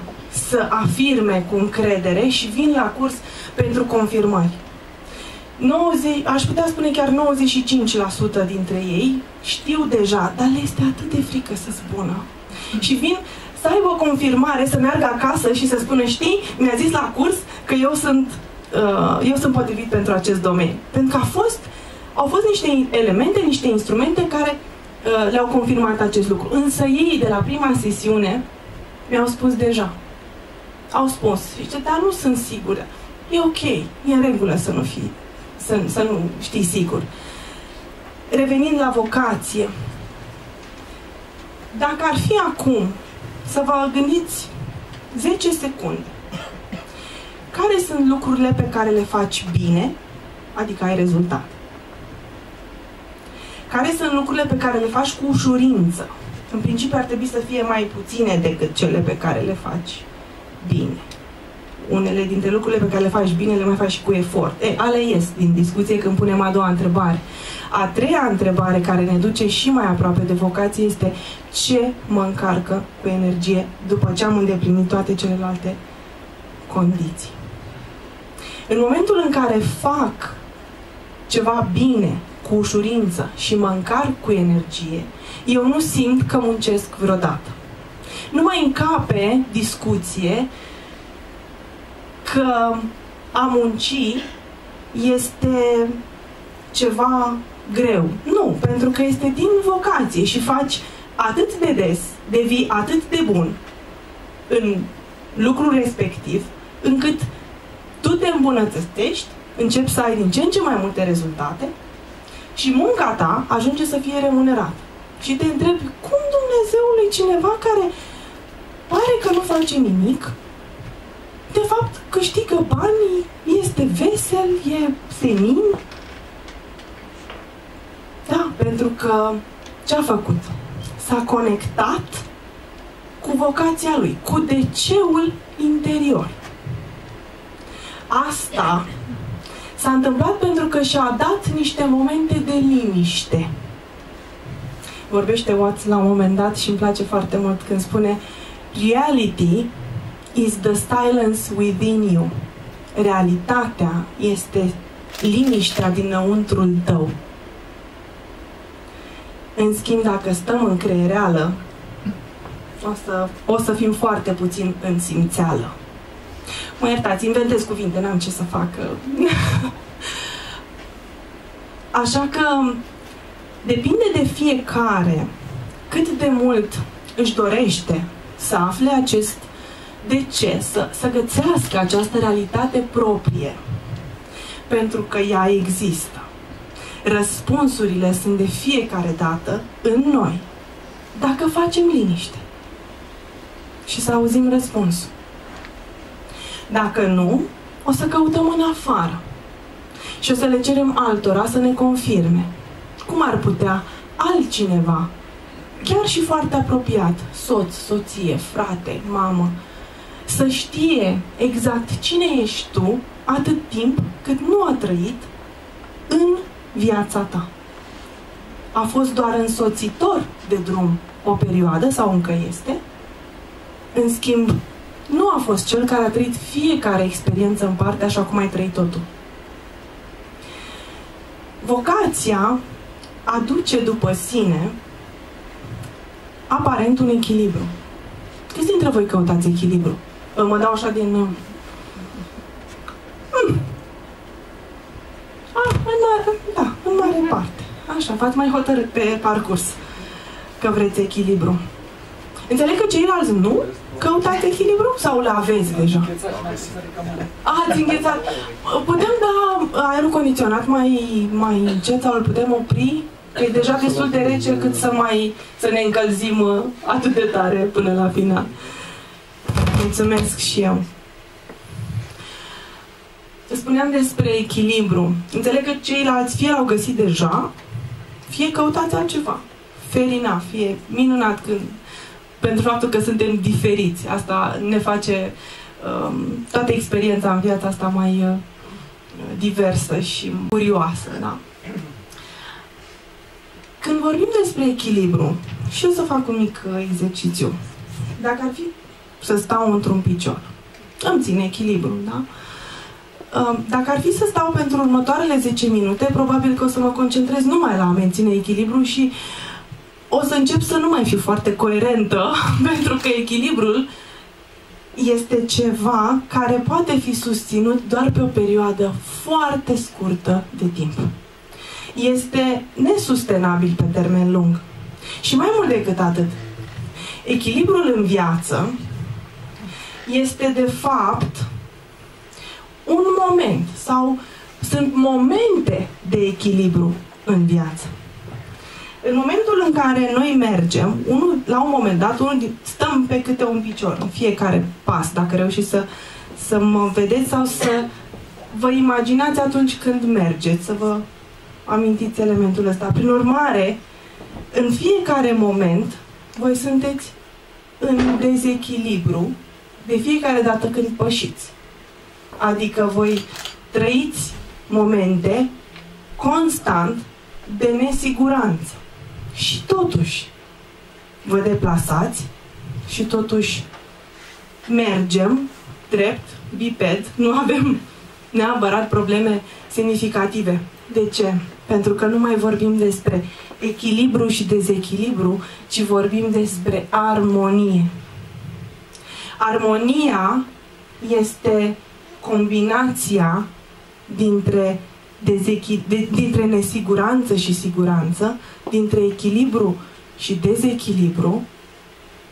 să afirme cu încredere și vin la curs pentru confirmări. Aș putea spune chiar 95% dintre ei știu deja, dar le este atât de frică să spună. Și vin să aibă o confirmare, să meargă acasă și să spună, știi, mi-a zis la curs că eu sunt potrivit pentru acest domeniu. Pentru că au fost niște elemente, niște instrumente care le-au confirmat acest lucru. Însă ei, de la prima sesiune, mi-au spus deja. Au spus, zice, dar nu sunt sigură. E ok, e în regulă să nu fii, să nu știi sigur. Revenind la vocație, dacă ar fi acum să vă gândiți 10 secunde, care sunt lucrurile pe care le faci bine, adică ai rezultat? Care sunt lucrurile pe care le faci cu ușurință? În principiu ar trebui să fie mai puține decât cele pe care le faci bine. Unele dintre lucrurile pe care le faci bine le mai faci și cu efort. Ale ies din discuție când punem a doua întrebare. A treia întrebare, care ne duce și mai aproape de vocație, este ce mă încarcă cu energie după ce am îndeplinit toate celelalte condiții. În momentul în care fac ceva bine, cu ușurință și mă încarc cu energie, eu nu simt că muncesc vreodată. Nu mai încape discuție că a munci este ceva greu. Nu, pentru că este din vocație și faci atât de des, devii atât de bun în lucrul respectiv, încât tu te îmbunătățești, începi să ai din ce în ce mai multe rezultate și munca ta ajunge să fie remunerată. Și te întrebi, cum Dumnezeului cineva care pare că nu face nimic, câștigă banii, este vesel, e senin. Da, pentru că ce-a făcut? S-a conectat cu vocația lui, cu deceul interior. Asta s-a întâmplat pentru că și-a dat niște momente de liniște. Vorbește Watts la un moment dat și îmi place foarte mult când spune "Reality is the silence within you." Realitatea este liniștea dinăuntrul tău. În schimb, dacă stăm în creiereală, o să fim foarte puțin în simțeală. Mă iertați, inventez cuvinte, n-am ce să fac. Așa că depinde de fiecare cât de mult își dorește să afle acest de ce, să gățească această realitate proprie. Pentru că ea există. Răspunsurile sunt de fiecare dată în noi. Dacă facem liniște și să auzim răspunsul. Dacă nu, o să căutăm în afară și o să le cerem altora să ne confirme. Cum ar putea altcineva, chiar și foarte apropiat, soț, soție, frate, mamă, să știe exact cine ești tu atât timp cât nu a trăit în viața ta? A fost doar însoțitor de drum o perioadă sau încă este? În schimb, nu a fost cel care a trăit fiecare experiență în parte așa cum ai trăit totul. Vocația aduce după sine aparent un echilibru. Câți dintre voi căutați echilibru? Mă dau așa din... în mare parte. Așa, v-ați mai hotărât pe parcurs că vreți echilibru. Înțeleg că ceilalți nu căutați echilibru sau le aveți deja? Ați înghețat. Putem da aerul condiționat mai încet sau îl putem opri? E deja destul de rece cât să ne încălzim atât de tare până la final. Mulțumesc și eu. Spuneam despre echilibru. Înțeleg că ceilalți fie l-au găsit deja, fie căutați altceva. Ferina, fie minunat când... pentru faptul că suntem diferiți. Asta ne face toată experiența în viața asta mai diversă și curioasă. Da? Când vorbim despre echilibru, și eu să fac un mic exercițiu. Dacă ar fi să stau într-un picior, îmi țin echilibru, da? Dacă ar fi să stau pentru următoarele 10 minute, probabil că o să mă concentrez numai la a menține echilibru și o să încep să nu mai fiu foarte coerentă, pentru că echilibrul este ceva care poate fi susținut doar pe o perioadă foarte scurtă de timp. Este nesustenabil pe termen lung. Și mai mult decât atât, echilibrul în viață este de fapt un moment sau sunt momente de echilibru în viață. În momentul în care noi mergem, la un moment dat, stăm pe câte un picior, în fiecare pas, dacă reușiți să mă vedeți sau să vă imaginați atunci când mergeți, să vă amintiți elementul ăsta. Prin urmare, în fiecare moment, voi sunteți în dezechilibru de fiecare dată când pășiți. Adică voi trăiți momente constant de nesiguranță. Și totuși vă deplasați și totuși mergem drept, biped, nu avem neapărat probleme semnificative. De ce? Pentru că nu mai vorbim despre echilibru și dezechilibru, ci vorbim despre armonie. Armonia este combinația dintre nesiguranță și siguranță, dintre echilibru și dezechilibru,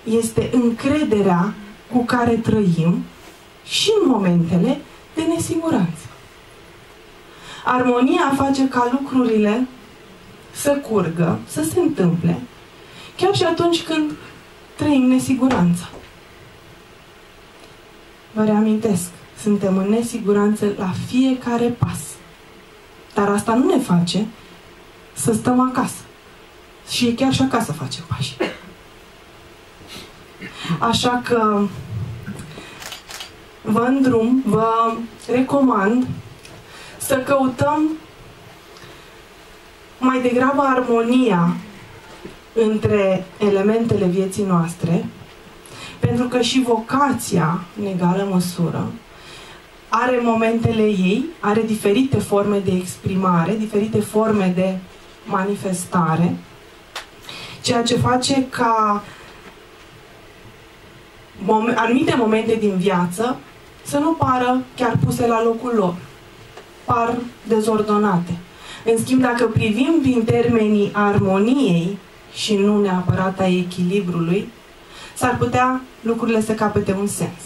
este încrederea cu care trăim și în momentele de nesiguranță. Armonia face ca lucrurile să curgă, să se întâmple, chiar și atunci când trăim nesiguranța. Vă reamintesc, Suntem în nesiguranță la fiecare pas. Dar asta nu ne face să stăm acasă. Și chiar și acasă facem pași. Așa că vă îndrum, vă recomand să căutăm mai degrabă armonia între elementele vieții noastre, pentru că și vocația, în egală măsură, are momentele ei, are diferite forme de exprimare, diferite forme de manifestare, ceea ce face ca anumite momente din viață să nu pară chiar puse la locul lor, par dezordonate. În schimb, dacă privim din termenii armoniei și nu neapărat a echilibrului, s-ar putea lucrurile să capete un sens.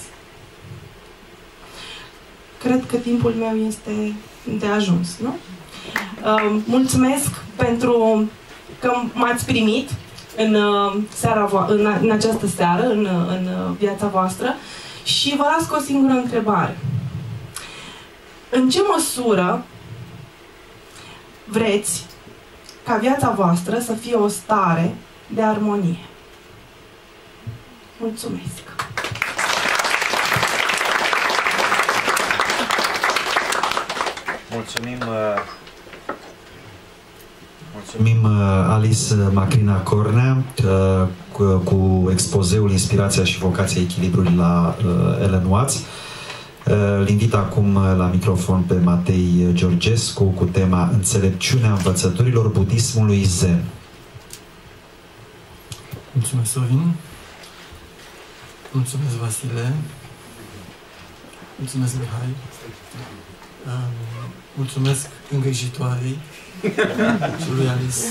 Cred că timpul meu este de ajuns, nu? Mulțumesc pentru că m-ați primit în această seară, în viața voastră, și vă las cu o singură întrebare. În ce măsură vreți ca viața voastră să fie o stare de armonie? Mulțumesc! Mulțumim Alice Macrina Cornea cu expozeul Inspirația și vocația echilibrului la Elenuați. Îl invit acum la microfon pe Matei Georgescu cu tema Înțelepciunea învățăturilor budismului Zen. Mulțumesc, Sorin. Mulțumesc, Vasile. Mulțumesc, Mihai. Mulțumesc îngrijitoarei lui Alice.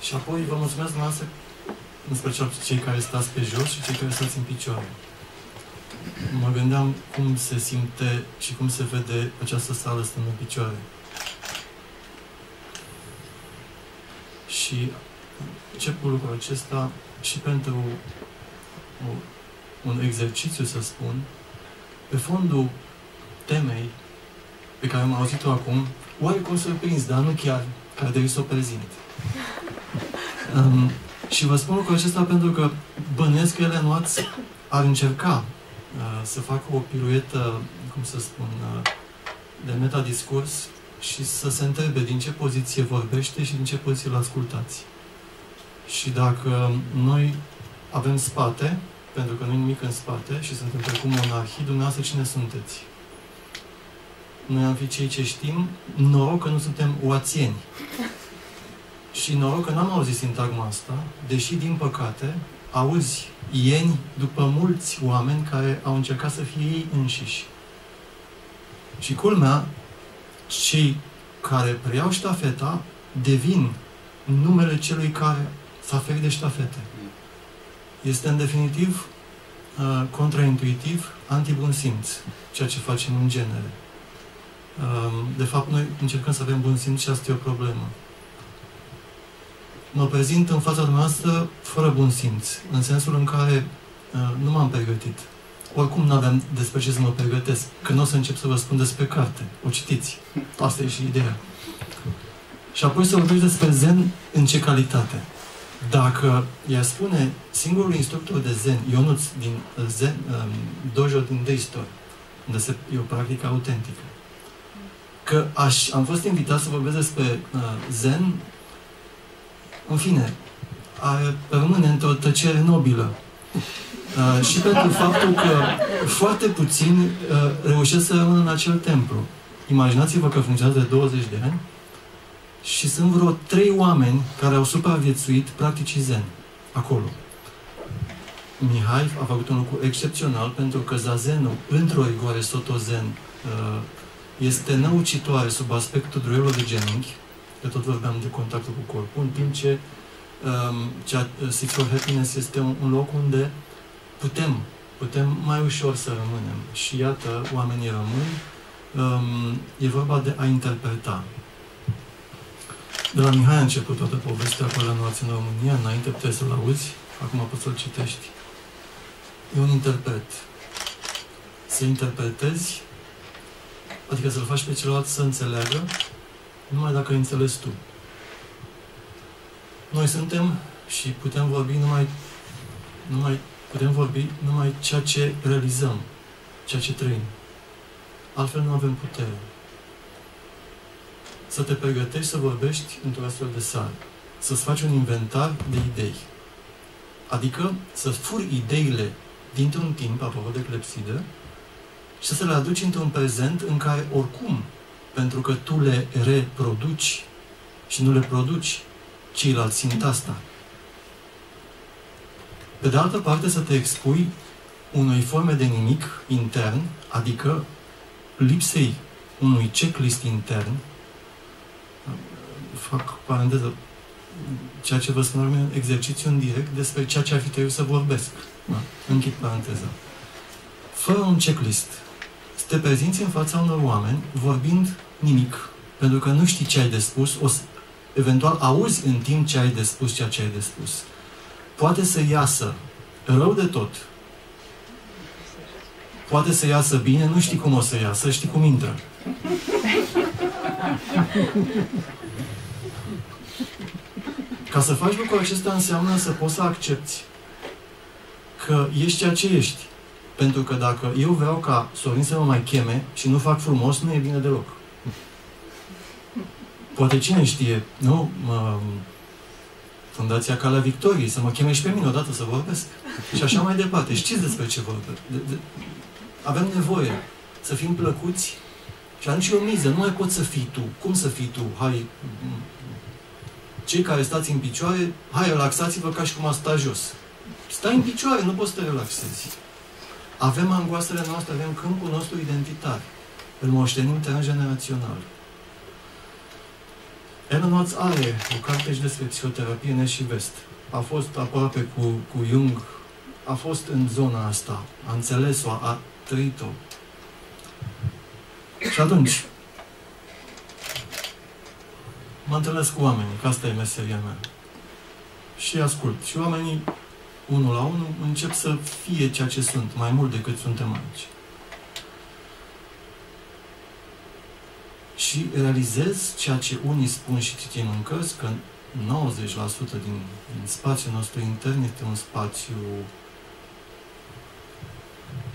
Și apoi vă mulțumesc dumneavoastră, în special cei care stați pe jos și cei care stați în picioare. Mă gândeam cum se simte și cum se vede această sală stând în picioare. Și încep cu lucrul acesta și pentru un exercițiu, să spun, pe fondul temei pe care am auzit-o acum, oarecum surprins, dar nu chiar, că ar trebui să o prezint. Și vă spun lucrul acesta pentru că bănuiesc că Elenuați ar încerca să facă o piruetă, cum să spun, de metadiscurs și să se întrebe din ce poziție vorbește și din ce poziție îl ascultați. Și dacă noi avem spate, pentru că nu e nimic în spate și suntem precum monarhii, dumneavoastră cine sunteți? Noi am fi cei ce știm, noroc că nu suntem oațieni. Și noroc că n-am auzit sintagma asta, deși, din păcate, auzi ieni după mulți oameni care au încercat să fie ei înșiși. Și culmea, cei care preiau ștafeta devin numele celui care s-a ferit de ștafete. Este, în definitiv, contraintuitiv, antibun simț, ceea ce facem în genere. De fapt, noi încercăm să avem bun simț și asta e o problemă. Mă prezint în fața dumneavoastră fără bun simț, în sensul în care nu m-am pregătit. Oricum nu aveam despre ce să mă pregătesc, că nu o să încep să vă spun despre carte. O citiți. Asta e și ideea. Și apoi să vorbești despre Zen în ce calitate. Dacă i-a spune singurul instructor de Zen, Ionuț din Zen, Dojo din Daystore, unde e o practică autentică, că am fost invitat să vorbesc despre Zen. În fine, rămâne într-o tăcere nobilă. Și pentru faptul că foarte puțini reușesc să rămână în acel templu. Imaginați-vă că funcționează de 20 de ani și sunt vreo 3 oameni care au supraviețuit practicii Zen acolo. Mihai a făcut un lucru excepțional pentru că Zazenul, într-o rigoare soto-zen, este năucitoare sub aspectul durerilor de genunchi, că tot vorbeam de contactul cu corpul, în timp ce Sexual Happiness este un loc unde putem mai ușor să rămânem. Și iată, oamenii rămân. E vorba de a interpreta. De la Mihai a început toată povestea cu Elenuați în România. Înainte puteai să-l auzi, acum poți să-l citești. E un interpret. să interpretezi, adică să-l faci pe celălalt să înțeleagă, numai dacă îi înțelegi tu. Noi suntem și putem vorbi numai ceea ce realizăm, ceea ce trăim. Altfel nu avem putere. Să te pregătești să vorbești într-o astfel de sală. Să-ți faci un inventar de idei. Adică să furi ideile dintr-un timp, apropo de clepsidă, și să le aduci într-un prezent în care, oricum, pentru că tu le reproduci și nu le produci, ceilalți simt asta. Pe de altă parte, să te expui unei forme de nimic intern, adică lipsei unui checklist intern. Fac paranteză, ceea ce vă spun un exercițiu în direct despre ceea ce ar fi trebuit să vorbesc. Da. Închid paranteza. Fără un checklist, să te prezinți în fața unor oameni vorbind nimic, pentru că nu știi ce ai de spus, eventual auzi în timp ce ai de spus ceea ce ai de spus. Poate să iasă rău de tot, poate să iasă bine, nu știi cum o să iasă, știi cum intră. Ca să faci lucrul acesta înseamnă să poți să accepti că ești ceea ce ești. Pentru că dacă eu vreau ca Sorin să mă mai cheme și nu fac frumos, nu e bine deloc. Poate cine știe, nu? Fundația Calea Victoriei, să mă cheme și pe mine odată să vorbesc. Și așa mai departe. Știți despre ce vorbesc. Avem nevoie să fim plăcuți și atunci e o miză. Nu mai poți să fii tu. Cum să fii tu? Hai... Cei care stați în picioare, hai, relaxați-vă ca și cum ați sta jos. Stai în picioare, nu poți să te relaxezi. Avem angoasele noastre, avem câmpul nostru identitar. Îl moștenim transgenerațional. Ellen Watts are o carte și despre psihoterapie în Est și Vest. A fost aproape cu Jung, a fost în zona asta, a înțeles-o, a trăit-o. Și atunci, mă întâlnesc cu oamenii, că asta e meseria mea. Și ascult. Și oamenii, unul la unul, încep să fie ceea ce sunt, mai mult decât suntem aici. Și realizez ceea ce unii spun și citim în cărți, că 90% din spațiul nostru intern este un spațiu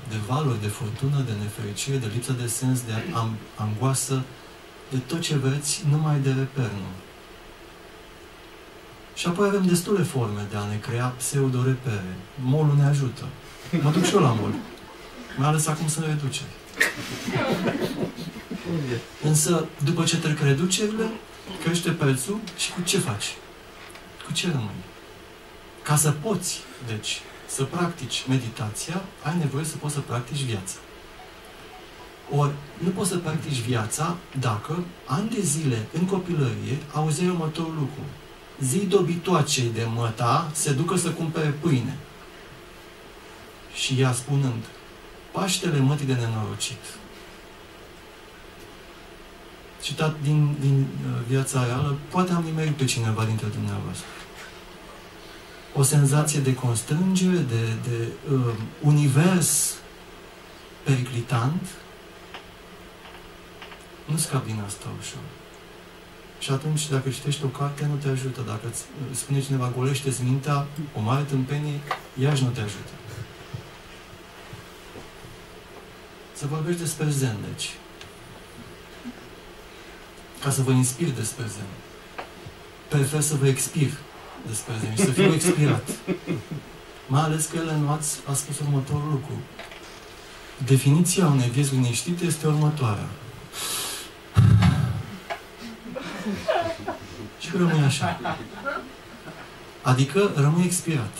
de valori, de furtună, de nefericire, de lipsă de sens, de angoasă, de tot ce vreți, numai de repernul. Și apoi avem destule forme de a ne crea pseudo-repere. Molul ne ajută. Mă duc și eu la mol. Mai ales acum sunt reduceri. Însă, după ce trec reducerile, crește prețul și cu ce faci? Cu ce rămâi? Ca să poți, deci, să practici meditația, ai nevoie să poți să practici viața. Ori, nu poți să practici viața dacă, ani de zile, în copilărie, auzeai următorul lucru. Zii dobitoacei de măta se ducă să cumpere pâine. Și ea spunând, paștele mătii de nenorocit. Citat din viața reală, poate am nimerit pe cineva dintre dumneavoastră. O senzație de constrângere, de univers periclitant. Nu scapi din asta ușor. Și atunci, dacă citești o carte, nu te ajută. Dacă îți spune cineva, golește-ți mintea, o mare tâmpenie, iarăși nu te ajută. Să vorbești despre zen, deci. Ca să vă inspir despre zen. Prefer să vă expir despre zen și să fiu expirat. Mai ales că Ellen Watts a spus următorul lucru. Definiția unei vieți liniștite este următoarea. Și rămâi așa. Adică rămâi expirat.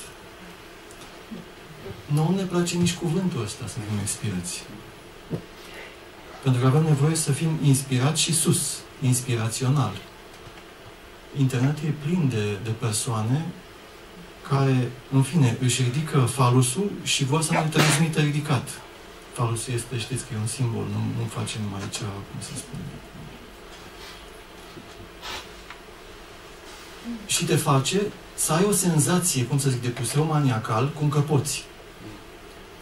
Nu ne place nici cuvântul ăsta să fim expirați. Pentru că avem nevoie să fim inspirați și sus, inspirațional. Internetul e plin de persoane care, în fine, își ridică falusul și vor să ne transmită ridicat. Falusul este, știți că e un simbol, nu facem numai ceva, cum să spun. Și te face să ai o senzație, cum să zic, de puseu maniacal, cum că poți.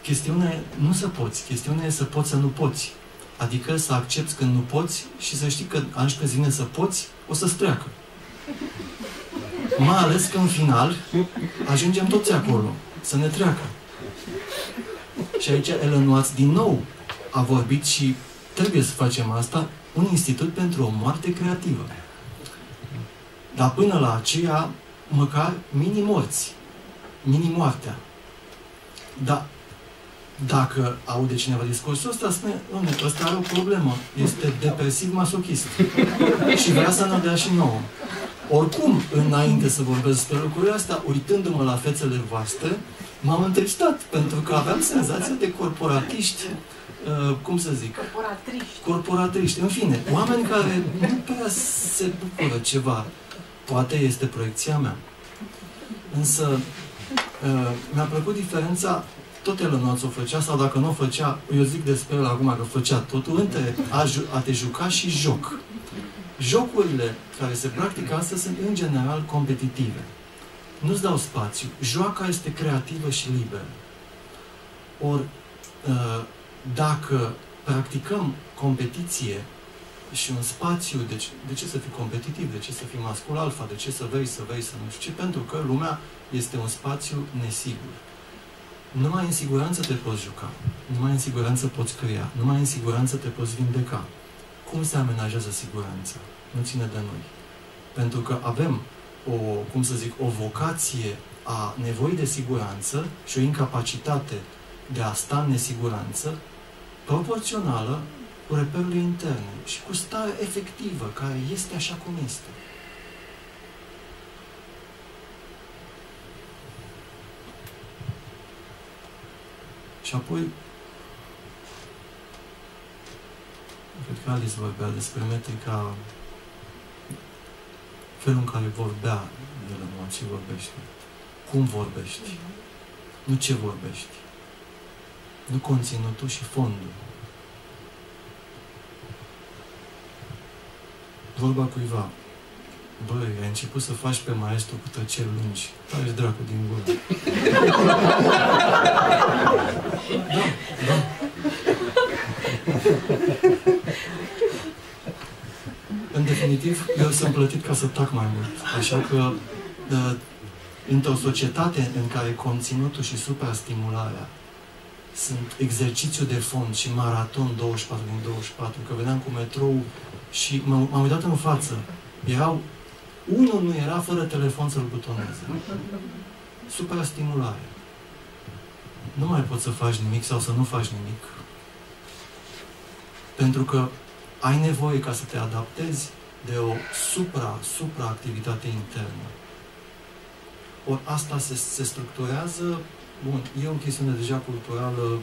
Chestiunea nu să poți, chestiunea e să poți să nu poți. Adică să accepti când nu poți și să știi că atunci când vine să poți, o să-ți treacă. Mai ales că în final ajungem toți acolo, să ne treacă. Și aici Ellen Watts din nou a vorbit și trebuie să facem asta, un institut pentru o moarte creativă. Dar până la aceea, măcar mini-morți, mini-moartea. Dar dacă aude cineva discursul ăsta, spune, dom'le, ăsta are o problemă, este depresiv-masochist și vrea să ne dea și nouă. Oricum, înainte să vorbesc despre lucrurile astea, uitându-mă la fețele voastre, m-am întristat, pentru că aveam senzația de corporatiști, cum să zic? Corporatriști. Corporatriști, în fine, oameni care nu prea se bucură ceva. Poate este proiecția mea. Însă, mi-a plăcut diferența, tot el nu o făcea, sau dacă nu o făcea, eu zic despre el acum că făcea totul, între a te juca și joc. Jocurile care se practică astăzi sunt, în general, competitive. Nu-ți dau spațiu. Joaca este creativă și liberă. Ori, dacă practicăm competiție și un spațiu, deci, de ce să fii competitiv, de ce să fii mascul alfa, de ce să vei, să nu știu ce, pentru că lumea este un spațiu nesigur. Numai în siguranță te poți juca, numai în siguranță poți crea, numai în siguranță te poți vindeca. Cum se amenajează siguranța? Nu ține de noi. Pentru că avem o, cum să zic, o vocație a nevoii de siguranță și o incapacitate de a sta în nesiguranță proporțională cu repelurile interne și cu starea efectivă care este așa cum este. Și apoi cred că Alice vorbea despre metrica, felul în care vorbea de la noi, ce vorbește, cum vorbești, nu ce vorbești, nu conținutul și fondul. Vorba cuiva, băi, ai început să faci pe maestru cu tăceri lungi, taci dracu din gură. Da. În definitiv, eu sunt plătit ca să tac mai mult, așa că într-o societate în care conținutul și suprastimularea sunt exercițiu de fond și maraton 24 din 24, că vedeam cu metrou și m-am uitat în față. Unul nu era fără telefon să-l butoneze. Suprastimulare. Nu mai poți să faci nimic sau să nu faci nimic. Pentru că ai nevoie ca să te adaptezi de o supra-activitate internă. Ori asta se structurează. Bun, e o chestiune deja culturală,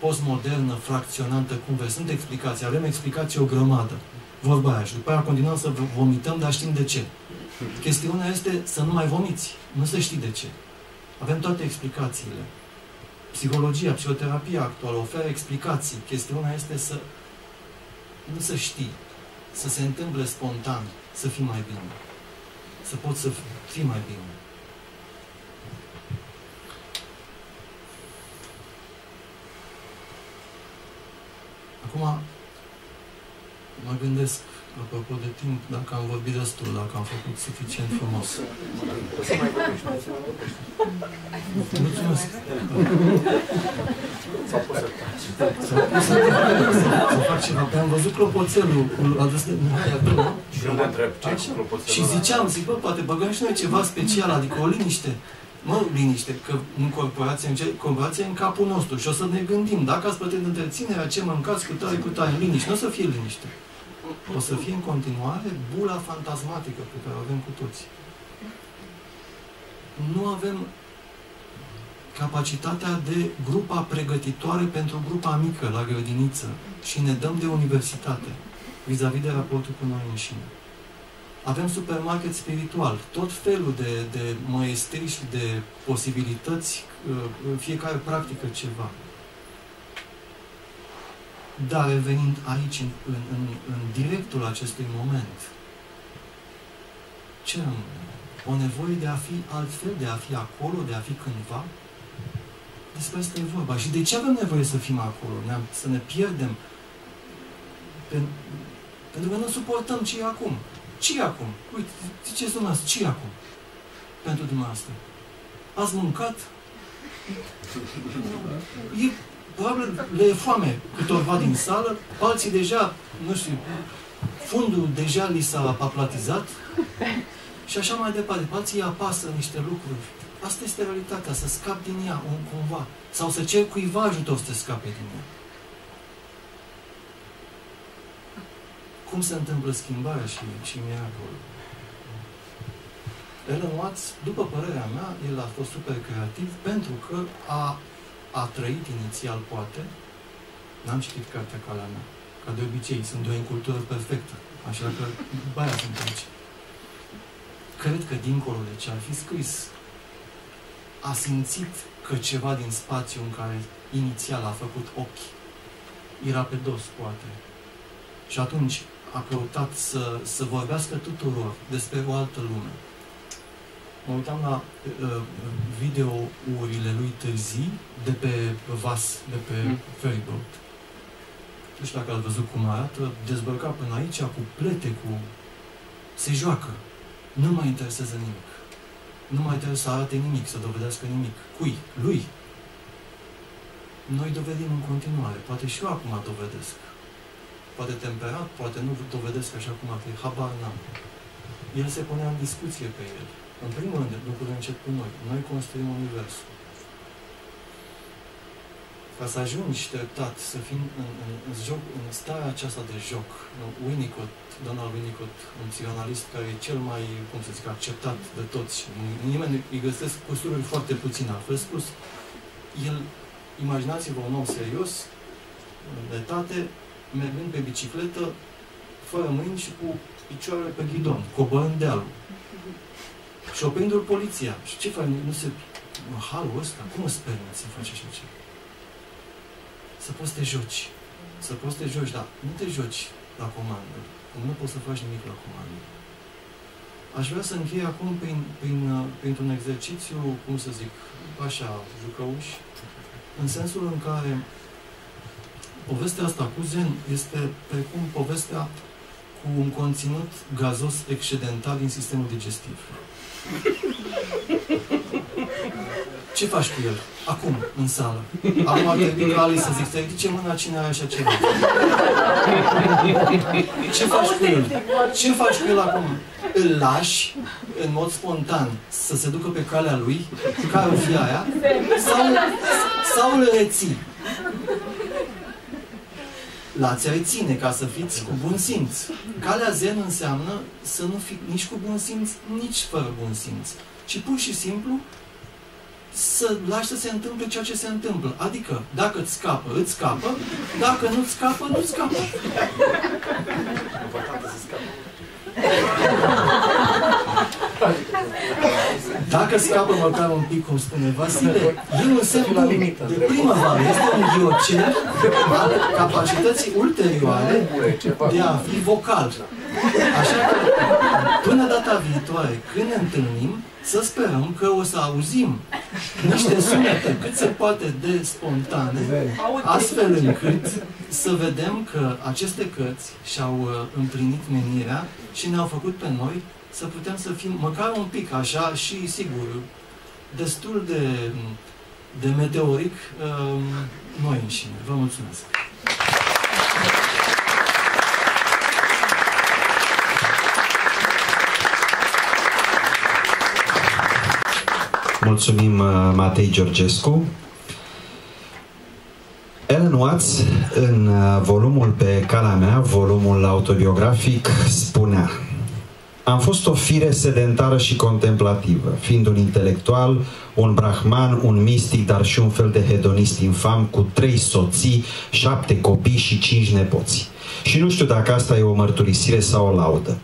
postmodernă, fracționantă, cum vezi. Sunt explicații, avem explicații o grămadă. Vorba aia și după aia continuăm să vomităm, dar știm de ce. Chestiunea este să nu mai vomiți, nu să știi de ce. Avem toate explicațiile. Psihologia, psihoterapia actuală oferă explicații. Chestiunea este să nu să știi, să se întâmple spontan, să fii mai bine. Să poți să fii mai bine. Acum, mă gândesc, apropo de timp, dacă am vorbit destul, dacă am făcut suficient frumos. Mulțumesc! S-a pus să taci. S-a fac ceva. Am văzut clopoțelul, a dus de... Și ziceam, bă, poate băgăm și noi ceva special, adică o liniște. Mă, liniște, că în corporație în capul nostru și o să ne gândim. Dacă ați plătit întreținerea, ce mâncați cu tare, liniște, nu o să fie liniște. O să fie în continuare bula fantasmatică pe care o avem cu toți. Nu avem capacitatea de grupa pregătitoare pentru grupa mică la grădiniță și ne dăm de universitate vis-a-vis de raportul cu noi înșine. Avem supermarket spiritual, tot felul de măestri și de posibilități, fiecare practică ceva. Dar revenind aici, în directul acestui moment, ce am? O nevoie de a fi altfel, de a fi acolo, de a fi cândva? Despre asta e vorba. Și de ce avem nevoie să fim acolo? Să ne pierdem? Pentru că nu suportăm ce e acum. Ce e acum? Uite, ziceți dumneavoastră, ce e acum? Pentru dumneavoastră. Ați mâncat? E, probabil le e foame câtorva din sală, alții deja, nu știu, fundul deja li s-a aplatizat și așa mai departe. Alții apasă niște lucruri. Asta este realitatea, să scapi din ea cumva. Sau să cer cuiva ajutor să te scape din ea. Cum se întâmplă schimbarea și miracolul? Ellen Watts, după părerea mea, el a fost super creativ pentru că a trăit inițial, poate. N-am citit cartea ca la mea. Ca de obicei, sunt doi în cultură perfectă. Așa că, baia sunt aici. Cred că, dincolo de ce ar fi scris, a simțit că ceva din spațiu în care inițial a făcut ochi era pe dos, poate. Și atunci a căutat să vorbească tuturor despre o altă lume. Mă uitam la video-urile lui târzii de pe vas, de pe ferryboat. Nu știu dacă ați văzut cum arată, dezbărca până aici cu plete, cu... Se joacă. Nu mai interesează nimic. Nu mai trebuie să arate nimic, să dovedească nimic. Cui? Lui? Noi dovedim în continuare. Poate și eu acum dovedesc. Poate temperat, poate nu dovedesc așa cum ar fi. Habar n-am. El se punea în discuție pe el. În primul rând, lucrurile încep cu noi. Noi construim universul. Ca să ajungi treptat, să fim în starea aceasta de joc. Winnicott, Donald Winnicott, un psihanalist care e cel mai, cum să zic, acceptat de toți. Nimeni îi găsesc cursuri foarte puține, a fost spus. El, imaginați-vă un om serios, de etate, mergând pe bicicletă, fără mâini și cu picioarele pe ghidon, coborând dealul. Și oprindu-l poliția. Și ce faci? Nu se... Halul ăsta? Cum îți permiți să faci așa ceva? Să poți să te joci. Să poți să te joci, dar nu te joci la comandă. Nu poți să faci nimic la comandă. Aș vrea să închei acum printr-un exercițiu, cum să zic, așa, jucăuș, în sensul în care povestea asta cu Zen este precum povestea cu un conținut gazos excedentar din sistemul digestiv. Ce faci cu el? Acum, în sală. Acum ar trebui ca Ali să zic, să ridice mâna cine are așa ceva. Ce faci cu el? Ce faci cu el acum? Îl lași, în mod spontan, să se ducă pe calea lui, care o fi aia, sau îl reții? Lația îi ține, ca să fiți cu bun simț. Calea Zen înseamnă să nu fii nici cu bun simț, nici fără bun simț. Ci pur și simplu să lași să se întâmple ceea ce se întâmplă. Adică, dacă îți scapă, îți scapă. Dacă nu-ți scapă, nu-ți scapă. Dacă scapă măcar un pic, cum spune Vasile, e un semn de primăvară, este un ghiocer al capacității ulterioare de a fi vocal. Așa că, până data viitoare, când ne întâlnim, să sperăm că o să auzim niște sunete cât se poate de spontane, astfel încât să vedem că aceste cărți și-au împlinit menirea și ne-au făcut pe noi să putem să fim măcar un pic așa și, sigur, destul de meteoric noi înșine. Vă mulțumesc! Mulțumim, Matei Georgescu. Ellen Watts, în volumul Pe calea mea, volumul autobiografic, spunea: am fost o fire sedentară și contemplativă, fiind un intelectual, un brahman, un mistic, dar și un fel de hedonist infam, cu 3 soții, 7 copii și 5 nepoți. Și nu știu dacă asta e o mărturisire sau o laudă.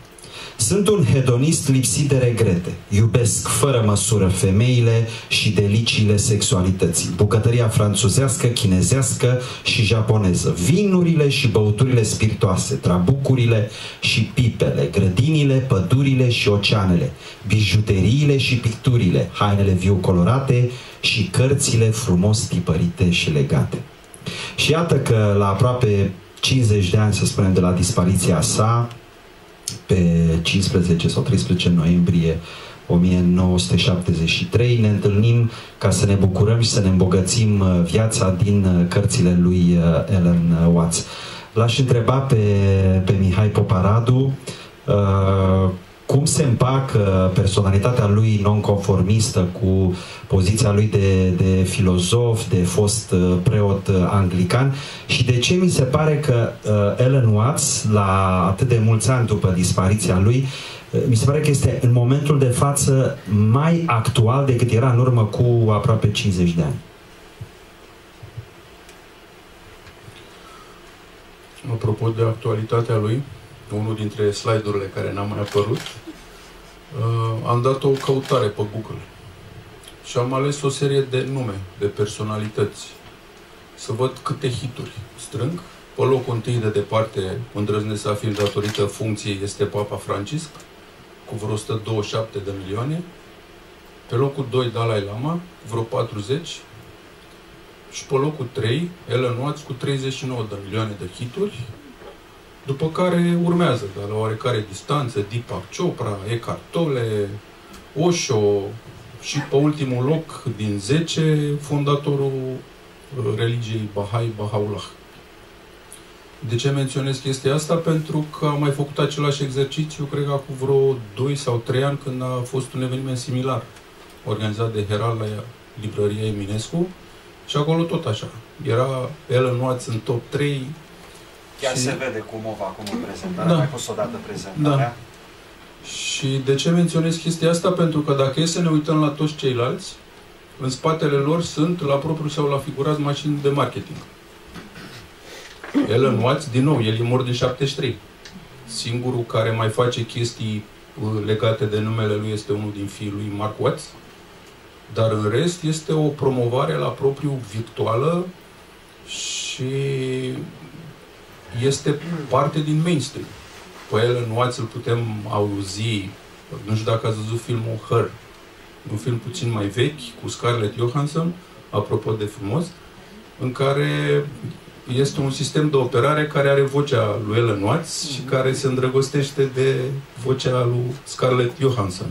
Sunt un hedonist lipsit de regrete. Iubesc fără măsură femeile și deliciile sexualității, bucătăria franțuzească, chinezească și japoneză, vinurile și băuturile spiritoase, trabucurile și pipele, grădinile, pădurile și oceanele, bijuteriile și picturile, hainele viu colorate și cărțile frumos tipărite și legate. Și iată că la aproape 50 de ani, să spunem, de la dispariția sa, pe 15 sau 13 noiembrie 1973 ne întâlnim ca să ne bucurăm și să ne îmbogățim viața din cărțile lui Ellen Watts. L-aș întreba pe Mihai Poparadu cum se împacă personalitatea lui nonconformistă cu poziția lui de filozof, de fost preot anglican, și de ce mi se pare că Ellen Watts, la atât de mulți ani după dispariția lui, mi se pare că este în momentul de față mai actual decât era în urmă cu aproape 50 de ani. Apropo de actualitatea lui, unul dintre slide-urile care n-a mai apărut, am dat o căutare pe Google și am ales o serie de nume, de personalități, să văd câte hituri strâng. Pe locul întâi, de departe, îndrăznesc să afirm, datorită funcției, este Papa Francisc, cu vreo 127 de milioane. Pe locul 2, Dalai Lama, cu vreo 40. Și pe locul 3, Ellen Watts, cu 39 de milioane de hituri. După care urmează, dar la oarecare distanță, Deepak Chopra, Eckhart Tolle, Osho și, pe ultimul loc, din 10, fondatorul religiei Bahai, Baha'u'llah. De ce menționez chestia asta? Pentru că am mai făcut același exercițiu, cred că acum vreo 2 sau 3 ani, când a fost un eveniment similar, organizat de Herald la librăria Eminescu, și acolo tot așa. Era Ellen Watts în top 3, chiar se vede cum o va acum în prezentare, da. Mai fost odată prezentarea. Da. Și de ce menționez chestia asta? Pentru că dacă e să ne uităm la toți ceilalți, în spatele lor sunt, la propriu sau la figurat, mașini de marketing. Ellen Watts, din nou, el e mort din 73. Singurul care mai face chestii legate de numele lui este unul din fiii lui, Mark Watts. Dar în rest este o promovare la propriu virtuală și este parte din mainstream. Pe Ellen Watts îl putem auzi, nu știu dacă ați văzut filmul Her, un film puțin mai vechi, cu Scarlett Johansson, apropo de frumos, în care este un sistem de operare care are vocea lui Ellen Watts și care se îndrăgostește de vocea lui Scarlett Johansson.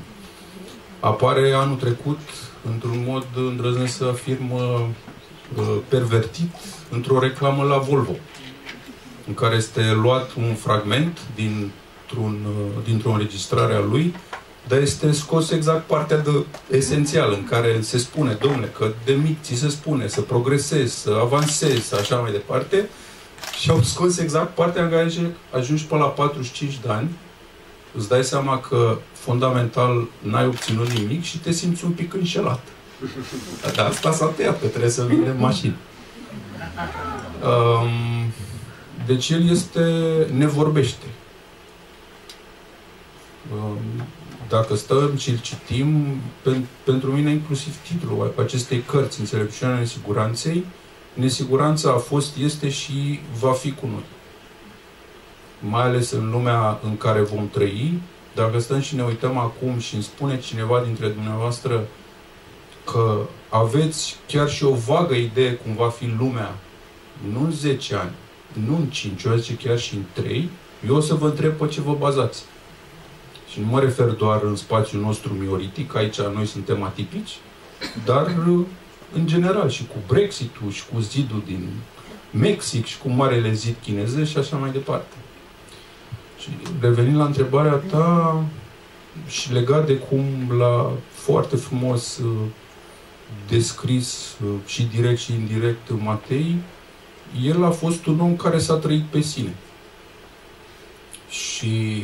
Apare anul trecut, într-un mod, îndrăznesc să afirm, pervertit, într-o reclamă la Volvo, în care este luat un fragment dintr-o înregistrare a lui, dar este scos exact partea esențială, în care se spune, domne, că de mic ți se spune să progresezi, să avansezi, așa mai departe, și au scos exact partea în care ajungi până la 45 de ani, îți dai seama că fundamental n-ai obținut nimic și te simți un pic înșelat. Dar asta s-a tăiat, că trebuie să vindem mașini. Deci el ne vorbește. Dacă stăm și îl citim, pentru mine inclusiv titlul acestei cărți, Înțelepciunea nesiguranței, nesiguranța a fost, este și va fi cu noi. Mai ales în lumea în care vom trăi, dacă stăm și ne uităm acum și îmi spune cineva dintre dumneavoastră că aveți chiar și o vagă idee cum va fi lumea, nu în 10 ani, nu în 5, eu zic chiar și în 3, eu o să vă întreb pe ce vă bazați. Și nu mă refer doar în spațiul nostru mioritic, aici noi suntem atipici, dar în general și cu Brexit-ul și cu zidul din Mexic și cu marele zid chinezesc și așa mai departe. Și revenind la întrebarea ta și legat de cum l-a foarte frumos descris și direct și indirect Matei, el a fost un om care s-a trăit pe sine. Și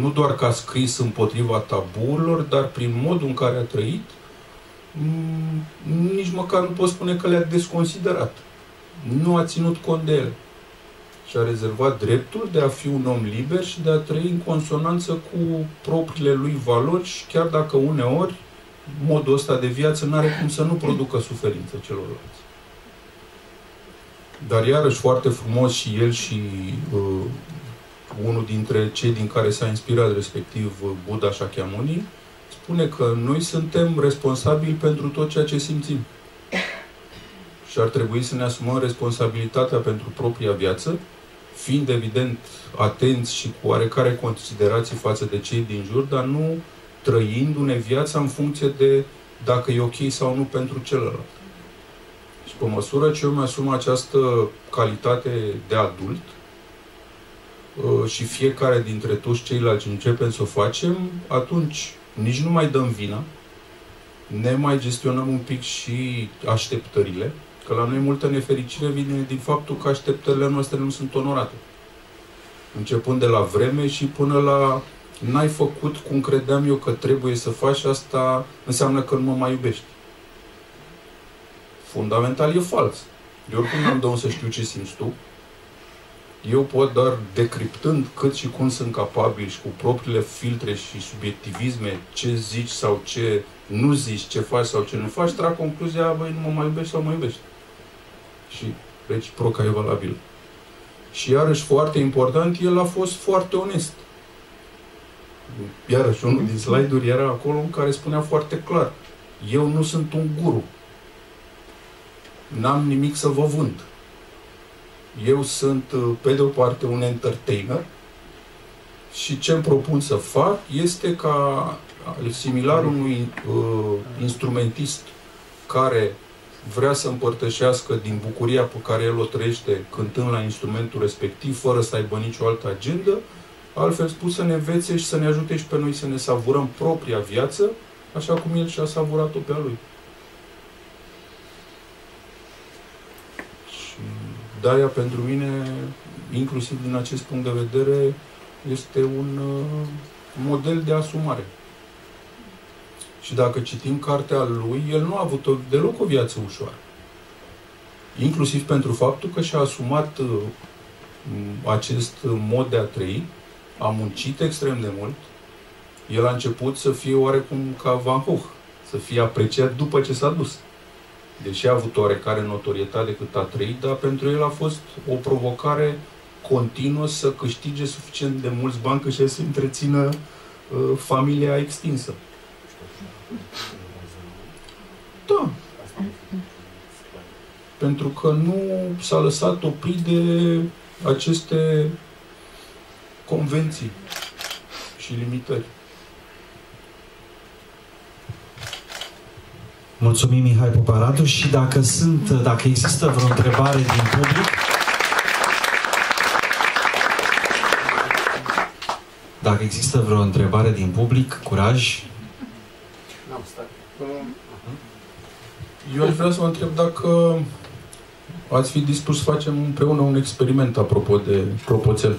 nu doar că a scris împotriva taburilor, dar prin modul în care a trăit, nici măcar nu pot spune că le-a desconsiderat. Nu a ținut cont de ele. și-a rezervat dreptul de a fi un om liber și de a trăi în consonanță cu propriile lui valori și chiar dacă uneori modul ăsta de viață nu are cum să nu producă suferință celorlalți. Dar iarăși foarte frumos și el și unul dintre cei din care s-a inspirat, respectiv Buddha Shakyamuni, spune că noi suntem responsabili pentru tot ceea ce simțim. Și ar trebui să ne asumăm responsabilitatea pentru propria viață, fiind evident atenți și cu oarecare considerații față de cei din jur, dar nu trăindu-ne viața în funcție de dacă e ok sau nu pentru celălalt. Și pe măsură ce eu mi-asum această calitate de adult și fiecare dintre toți ceilalți începem să o facem, atunci nici nu mai dăm vina, ne mai gestionăm un pic și așteptările, că la noi multă nefericire vine din faptul că așteptările noastre nu sunt onorate. Începând de la vreme și până la n-ai făcut cum credeam eu că trebuie să faci, asta înseamnă că nu mă mai iubești. Fundamental e fals. Eu oricum n-am de unde să știu ce simți tu. Eu pot, doar decriptând cât și cum sunt capabil și cu propriile filtre și subiectivisme, ce zici sau ce nu zici, ce faci sau ce nu faci, trag concluzia, băi, nu mă mai iubești sau mă iubești. Și reciproca e valabilă. Și iarăși foarte important, el a fost foarte onest. Iarăși unul din slide-uri era acolo în care spunea foarte clar, eu nu sunt un guru. N-am nimic să vă vând. Eu sunt, pe de o parte, un entertainer și ce îmi propun să fac este ca, similar unui instrumentist care vrea să împărtășească din bucuria pe care el o trăiește cântând la instrumentul respectiv, fără să aibă nicio altă agendă, altfel spus, să ne învețe și să ne ajute și pe noi să ne savurăm propria viață, așa cum el și-a savurat-o pe a lui. De-aia, pentru mine, inclusiv din acest punct de vedere, este un model de asumare. Și dacă citim cartea lui, el nu a avut deloc o viață ușoară. Inclusiv pentru faptul că și-a asumat acest mod de a trăi, a muncit extrem de mult, el a început să fie oarecum ca Van Gogh, să fie apreciat după ce s-a dus. Deși a avut oarecare notorietate cât a trăit, dar pentru el a fost o provocare continuă să câștige suficient de mulți bani cât și să întrețină familia extinsă. Da. Pentru că nu s-a lăsat oprit de aceste convenții și limitări. Mulțumim, Mihai Poparatu, și dacă există vreo întrebare din public. Dacă există vreo întrebare din public, curaj. Eu aș vrea să vă întreb dacă ați fi dispus să facem împreună un experiment apropo de Propoțel.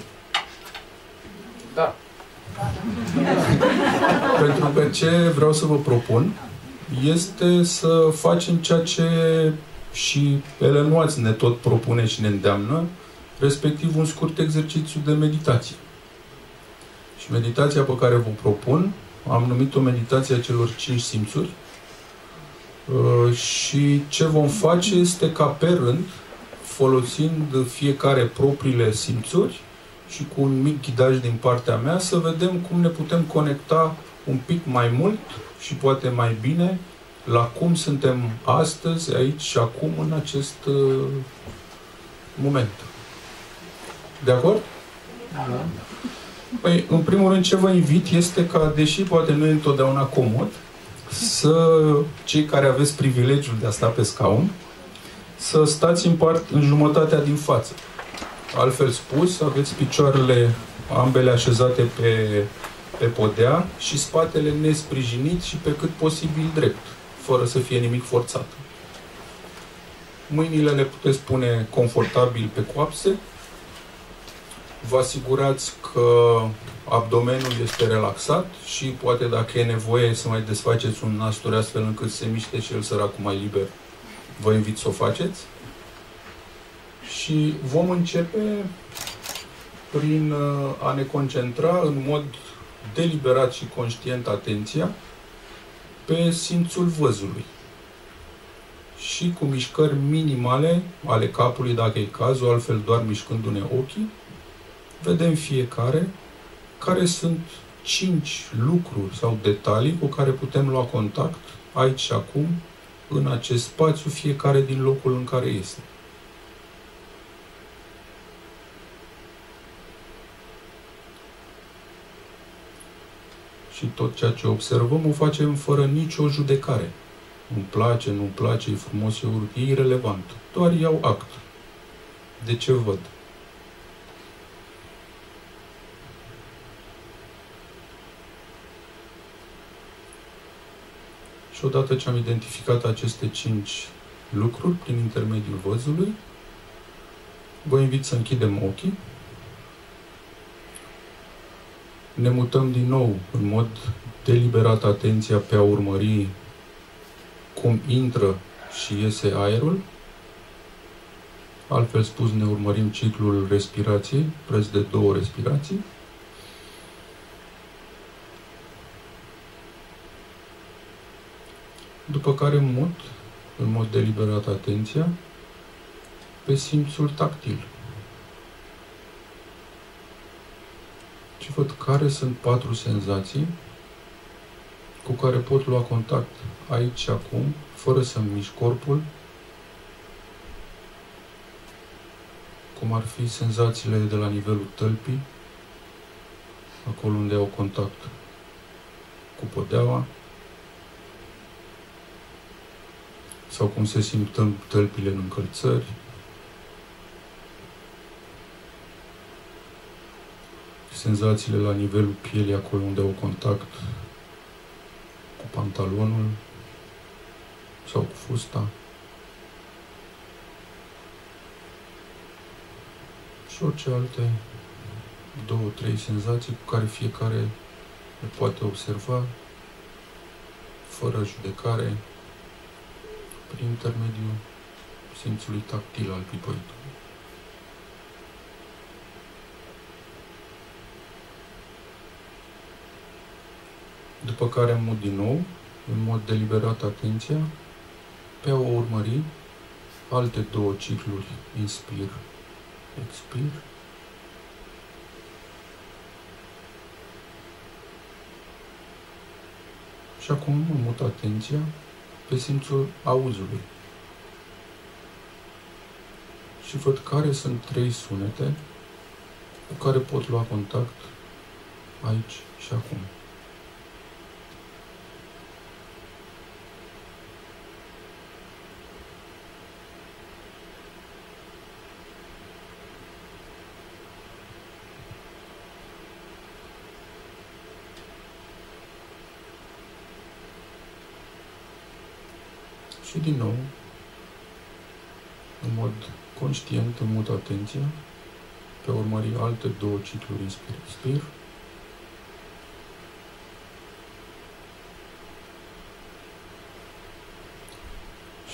Da. Pentru că ce vreau să vă propun este să facem ceea ce și Elenuaț ne tot propune și ne îndeamnă, respectiv un scurt exercițiu de meditație. Și meditația pe care vă propun, am numit-o meditația celor 5 simțuri, și ce vom face este ca pe rând, folosind fiecare propriile simțuri și cu un mic ghidaj din partea mea, să vedem cum ne putem conecta un pic mai mult și poate mai bine la cum suntem astăzi, aici și acum, în acest moment. De acord? Da. Păi, în primul rând, ce vă invit este ca, deși poate nu e întotdeauna comod, să, cei care aveți privilegiul de a sta pe scaun, să stați în jumătatea din față. Altfel spus, aveți picioarele ambele așezate pe podea și spatele nesprijinit și pe cât posibil drept, fără să fie nimic forțat. Mâinile le puteți pune confortabil pe coapse. Vă asigurați că abdomenul este relaxat și poate, dacă e nevoie, să mai desfaceți un nasturi astfel încât se miște și el, săracul, mai liber. Vă invit să o faceți. Și vom începe prin a ne concentra în mod deliberat și conștient atenția pe simțul văzului și cu mișcări minimale ale capului, dacă e cazul, altfel doar mișcându-ne ochii, vedem fiecare care sunt 5 lucruri sau detalii cu care putem lua contact aici și acum, în acest spațiu, fiecare din locul în care este. Și tot ceea ce observăm o facem fără nicio judecare. Îmi place, nu-mi place, e frumos, e urât, e irelevant. Doar iau act de ce văd. Și odată ce am identificat aceste 5 lucruri prin intermediul văzului, vă invit să închidem ochii. Ne mutăm din nou în mod deliberat atenția pe a urmări cum intră și iese aerul. Altfel spus, ne urmărim ciclul respirației, preț de 2 respirații. După care mut în mod deliberat atenția pe simțul tactil. Și văd care sunt 4 senzații cu care pot lua contact aici și acum, fără să-mi mișc corpul, cum ar fi senzațiile de la nivelul tălpii, acolo unde au contact cu podeaua, sau cum se simt tălpile în încălțări, senzațiile la nivelul pielii, acolo unde au contact cu pantalonul sau cu fusta. Și orice alte 2-3 senzații cu care fiecare le poate observa fără judecare prin intermediul simțului tactil al pipăitului. După care mut din nou, în mod deliberat, atenția pe a o urmări alte 2 cicluri, inspir, expir. Și acum îmi mut atenția pe simțul auzului. Și văd care sunt 3 sunete cu care pot lua contact aici și acum. Și din nou, în mod conștient, îmi mut atenția pe a urmări alte 2 cicluri inspir-expir.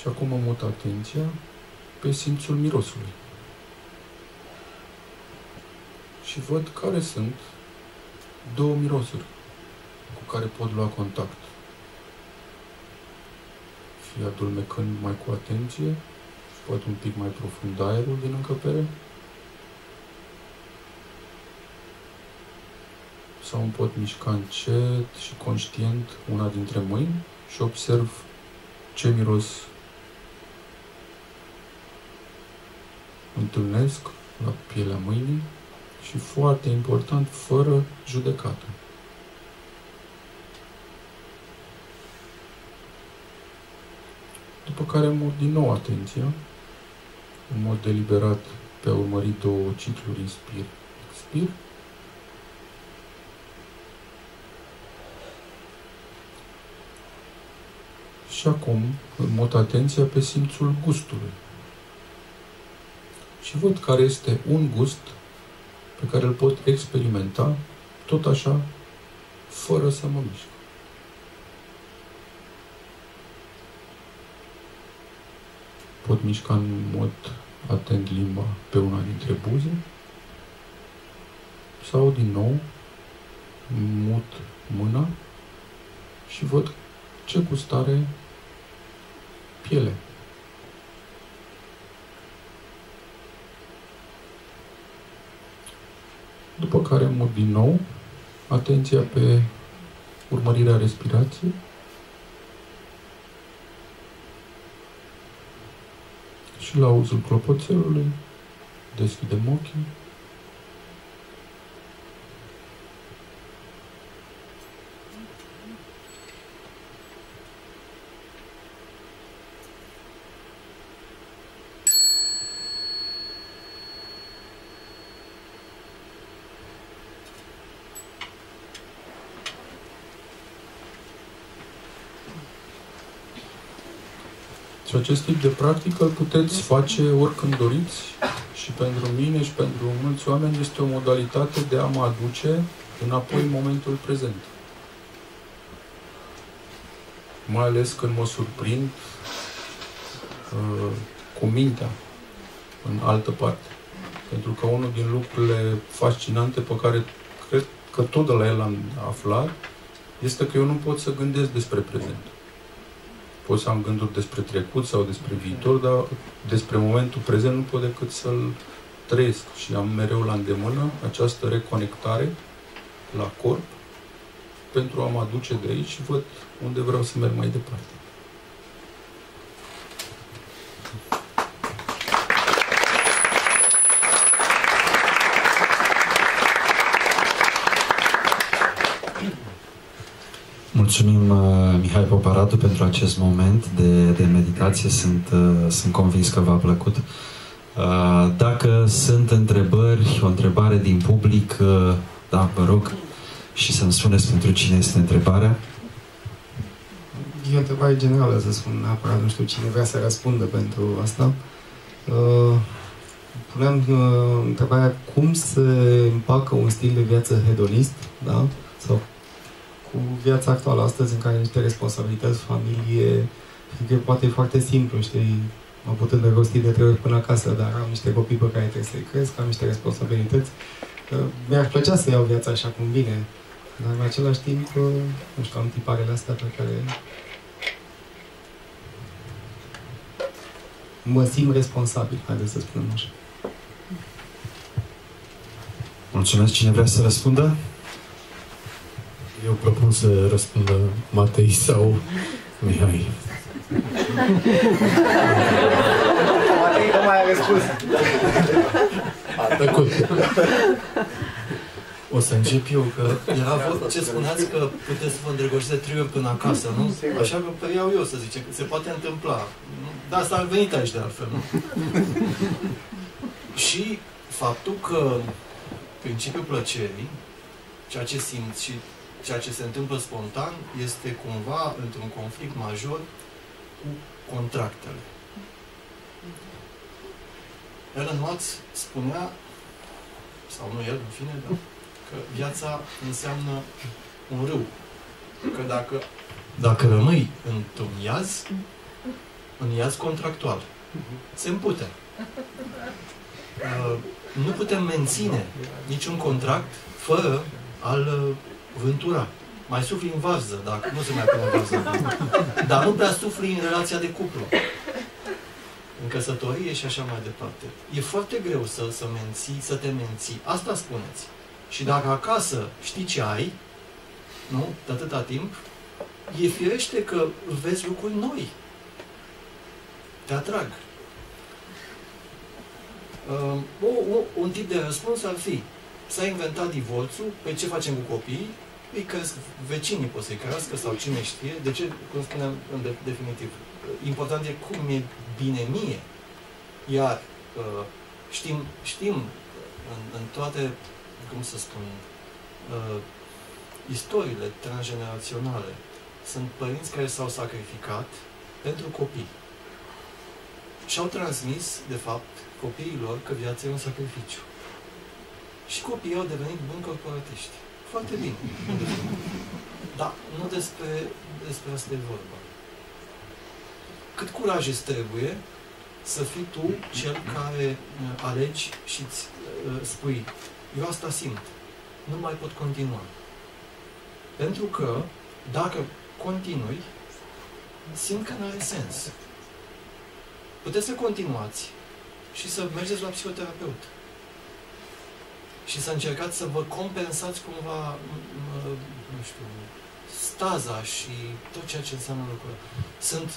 Și acum îmi mut atenția pe simțul mirosului. Și văd care sunt 2 mirosuri cu care pot lua contact. Fie adulmecând mai cu atenție și poate un pic mai profund aerul din încăpere, sau îmi pot mișca încet și conștient una dintre mâini și observ ce miros întâlnesc la pielea mâinii și, foarte important, fără judecată. După care mut din nou atenția, în mod deliberat, pe a urmări 2 cicluri inspir-expir. Și acum îmi mut atenția pe simțul gustului. Și văd care este un gust pe care îl pot experimenta, tot așa, fără să mă mișc. Pot mișca în mod atent limba pe una dintre buze sau din nou mut mâna și văd ce gust are pielea. După care mut din nou, atenția pe urmărirea respirației. Și la auzul clopoțelului, deschidem ochii. Și acest tip de practică îl puteți face oricând doriți și pentru mine și pentru mulți oameni este o modalitate de a mă aduce înapoi în momentul prezent. Mai ales când mă surprind cu mintea în altă parte. Pentru că unul din lucrurile fascinante pe care cred că tot de la el am aflat este că eu nu pot să gândesc despre prezent. Pot să am gânduri despre trecut sau despre viitor, dar despre momentul prezent nu pot decât să-l trăiesc și am mereu la îndemână această reconectare la corp pentru a mă aduce de aici și văd unde vreau să merg mai departe. Mulțumim, Mihai Poparatu, pentru acest moment de meditație. Sunt convins că v-a plăcut. Dacă sunt întrebări, o întrebare din public, da, vă rog, și să-mi spuneți pentru cine este întrebarea. E o întrebare generală, să spun neapărat, nu știu cine vrea să răspundă pentru asta. Puneam întrebarea cum se împacă un stil de viață hedonist, da? Sau cu viața actuală astăzi, în care ai niște responsabilități, familie, că poate e foarte simplu, știi, mă pot îndrăgosti de 3 ori până acasă, dar am niște copii pe care trebuie să-i cresc, am niște responsabilități. Mi-ar plăcea să iau viața așa cum vine, dar în același timp, nu știu, am tiparele astea pe care mă simt responsabil, haideți să spunem așa. Mulțumesc. Cine vrea să răspundă? Eu propun să răspundă Matei sau Mihai. Matei nu mai a răspuns. A tăcut. O să încep eu, că era ce spuneați că puteți să vă îndrăgoșiți de 3 ori până acasă, nu? Așa că preiau eu, să zicem, că se poate întâmpla. Dar s-ar venit aici de altfel, nu? Și faptul că principiul plăcerii, ceea ce simți și ceea ce se întâmplă spontan, este cumva într-un conflict major cu contractele. Ellen Watts spunea, sau nu el, în fine, dar, că viața înseamnă un râu. Că dacă rămâi într-un iaz, în iaz contractual, se împute. Nu putem menține niciun contract fără al vântura. Mai sufli în vază, dacă nu se mai pune în vază. Dar nu prea sufli în relația de cuplu. În căsătorie și așa mai departe. E foarte greu să te menții. Asta spuneți. Și dacă acasă știi ce ai, nu? De atâta timp, e firește că vezi lucruri noi. Te atrag. Un tip de răspuns ar fi: s-a inventat divorțul, pe ce facem cu copiii, îi cresc, vecinii pot să-i crească sau cine știe, de ce, cum spuneam în definitiv, important e cum e bine mie, iar știm în toate, cum să spun, istoriile transgeneraționale, sunt părinți care s-au sacrificat pentru copii și au transmis, de fapt, copiilor că viața e un sacrificiu. Și copiii au devenit buni corporatiști. Foarte bine. Dar nu despre asta e vorba. Cât curaj îți trebuie să fii tu cel care alegi și îți spui: eu asta simt, nu mai pot continua. Pentru că, dacă continui, simt că nu are sens. Puteți să continuați și să mergeți la psihoterapeut. Și să încercați să vă compensați cumva, nu știu, staza și tot ceea ce înseamnă lucrurile. Sunt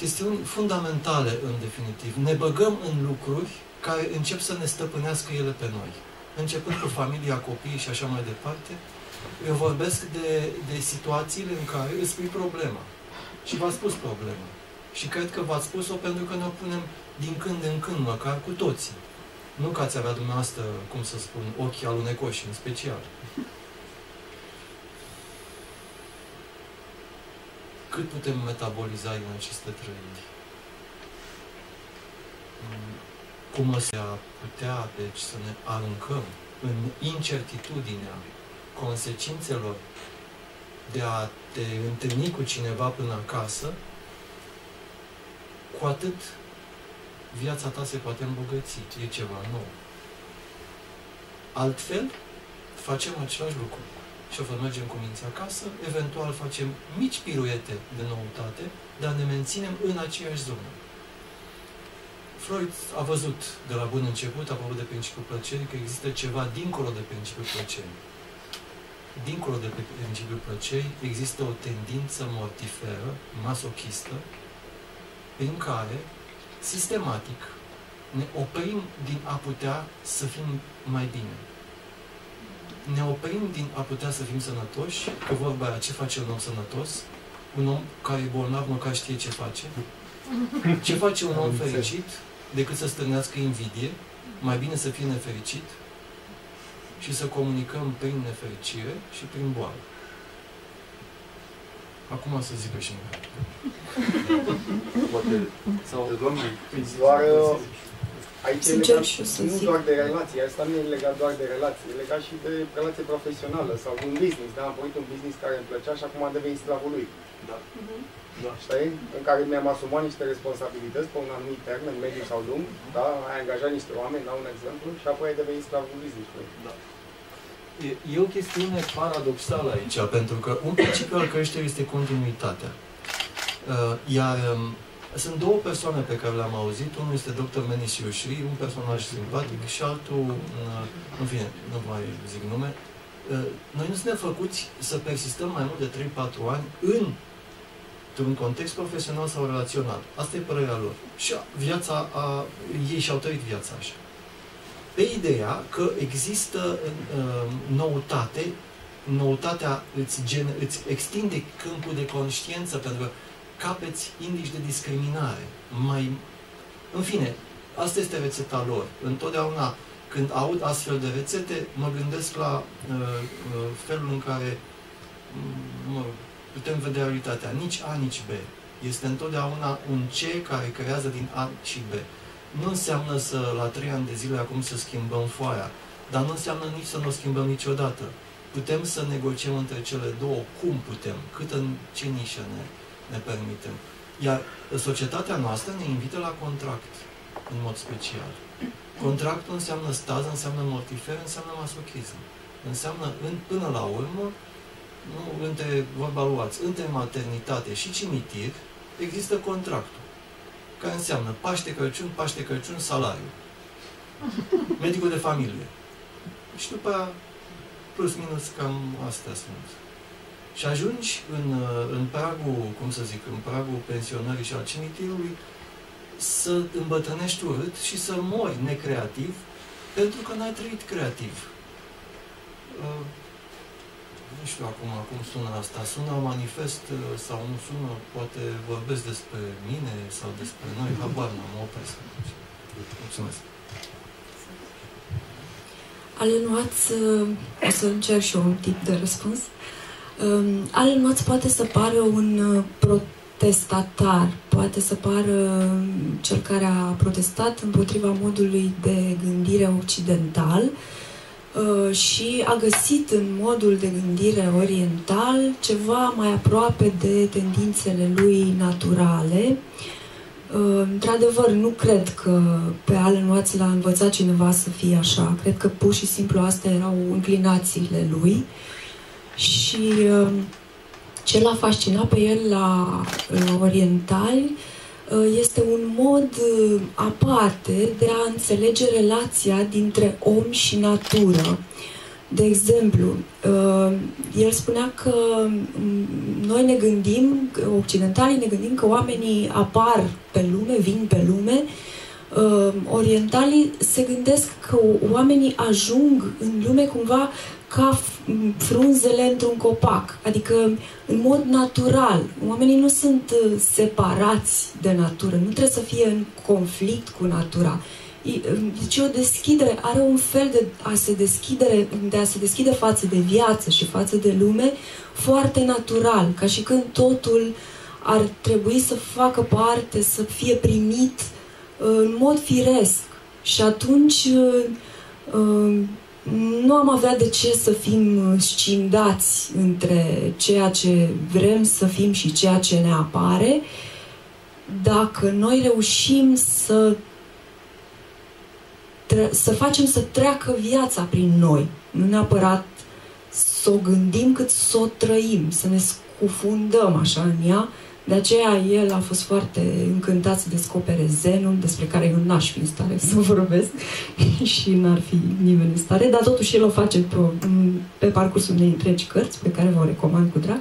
chestiuni fundamentale, în definitiv. Ne băgăm în lucruri care încep să ne stăpânească ele pe noi. Începând cu familia, copiii și așa mai departe, eu vorbesc de situațiile în care îți pui problema. Și v-ați pus problema. Și cred că v-ați pus-o pentru că ne punem din când în când, măcar cu toții. Nu că ați avea dumneavoastră, cum să spun, ochii alunecoși, în special. Cât putem metaboliza în aceste trăiri? Cum o să putea, deci, să ne aruncăm în incertitudinea consecințelor de a te întâlni cu cineva până acasă, cu atât viața ta se poate îmbogăți. E ceva nou. Altfel, facem același lucru. Și o mergem cu minți acasă, eventual facem mici piruete de noutate, dar ne menținem în aceeași zonă. Freud a văzut de la bun început, a vorbit de principiul plăcerii, că există ceva dincolo de principiul plăcerii. Dincolo de principiul plăcerii există o tendință mortiferă, masochistă, prin care, sistematic, ne oprim din a putea să fim mai bine. Ne oprim din a putea să fim sănătoși, că vorba aia, ce face un om sănătos? Un om care e bolnav măcar știe ce face. Ce face un om fericit decât să stârnească invidie? Mai bine să fie nefericit și să comunicăm prin nefericire și prin boală. Acum să zică și mea. Aici e legat nu doar de relații, asta nu e legat doar de relații, e legat și de relație profesională sau un business, da? Am pornit un business care îmi plăcea și acum a devenit slavul lui. Da. Da. Știi? În care mi-am asumat niște responsabilități pe un anumit termen, mediu sau lung, da? Ai angajat niște oameni, da, un exemplu, și apoi ai devenit slavul business-ului. Da. E o chestiune paradoxală aici, pentru că un principiu al creșterii este continuitatea. Iar sunt două persoane pe care le-am auzit, unul este Dr. Menis Iușri, un personaj simpatic, și altul, în fine, nu mai zic nume. Noi nu suntem făcuți să persistăm mai mult de 3-4 ani într-un context profesional sau relațional. Asta e părerea lor. Și viața, ei și-au trăit viața așa. Pe ideea că există noutate, noutatea îți extinde câmpul de conștiință, pentru că capeți indici de discriminare. În fine, asta este rețeta lor. Întotdeauna când aud astfel de rețete, mă gândesc la felul în care putem vedea realitatea. Nici A, nici B. Este întotdeauna un C care creează din A și B. Nu înseamnă să, la 3 ani de zile acum, să schimbăm foaia, dar nu înseamnă nici să nu o schimbăm niciodată. Putem să negociem între cele două cum putem, ce nișă ne permitem. Iar societatea noastră ne invită la contract, în mod special. Contractul înseamnă stază, înseamnă mortifer, înseamnă masochism. Înseamnă, până la urmă, nu, între, vorba luați, între maternitate și cimitir există contractul. Care înseamnă Paște-Crăciun, salariu. Medicul de familie. Și după aia, plus minus, cam astea sunt. Și ajungi în pragul, în pragul pensionării și al cimitirului, să îmbătrânești urât și să mori necreativ, pentru că n-ai trăit creativ. Nu știu acum cum sună asta. Sună manifest sau nu sună, poate vorbesc despre mine sau despre noi, habar n-am, mă opresc. Mulțumesc. Alenuaț, o să încerc și eu un tip de răspuns. Alenuaț poate să pară un protestatar, poate să pară cel care a protestat împotriva modului de gândire occidental, și a găsit în modul de gândire oriental ceva mai aproape de tendințele lui naturale, Într-adevăr, nu cred că pe Alan Watts l-a învățat cineva să fie așa. Cred că pur și simplu astea erau inclinațiile lui. Și ce l-a fascinat pe el la orientali este un mod aparte de a înțelege relația dintre om și natură. De exemplu, el spunea că noi ne gândim, occidentalii ne gândim că oamenii apar pe lume, vin pe lume. Orientalii se gândesc că oamenii ajung în lume cumva ca frunzele într-un copac, adică în mod natural. Oamenii nu sunt separați de natură, nu trebuie să fie în conflict cu natura. Deci o deschidere, are un fel de a se deschide față de viață și față de lume foarte natural, ca și când totul ar trebui să facă parte, să fie primit în mod firesc. Și atunci nu am avea de ce să fim scindați între ceea ce vrem să fim și ceea ce ne apare, dacă noi reușim să facem să treacă viața prin noi. Nu neapărat să o gândim, cât să o trăim, să ne scufundăm așa în ea. De aceea el a fost foarte încântat să descopere zenul, despre care eu n-aș fi în stare să vorbesc și n-ar fi nimeni în stare, dar totuși el o face pe parcursul unei întregi cărți, pe care vă recomand cu drag.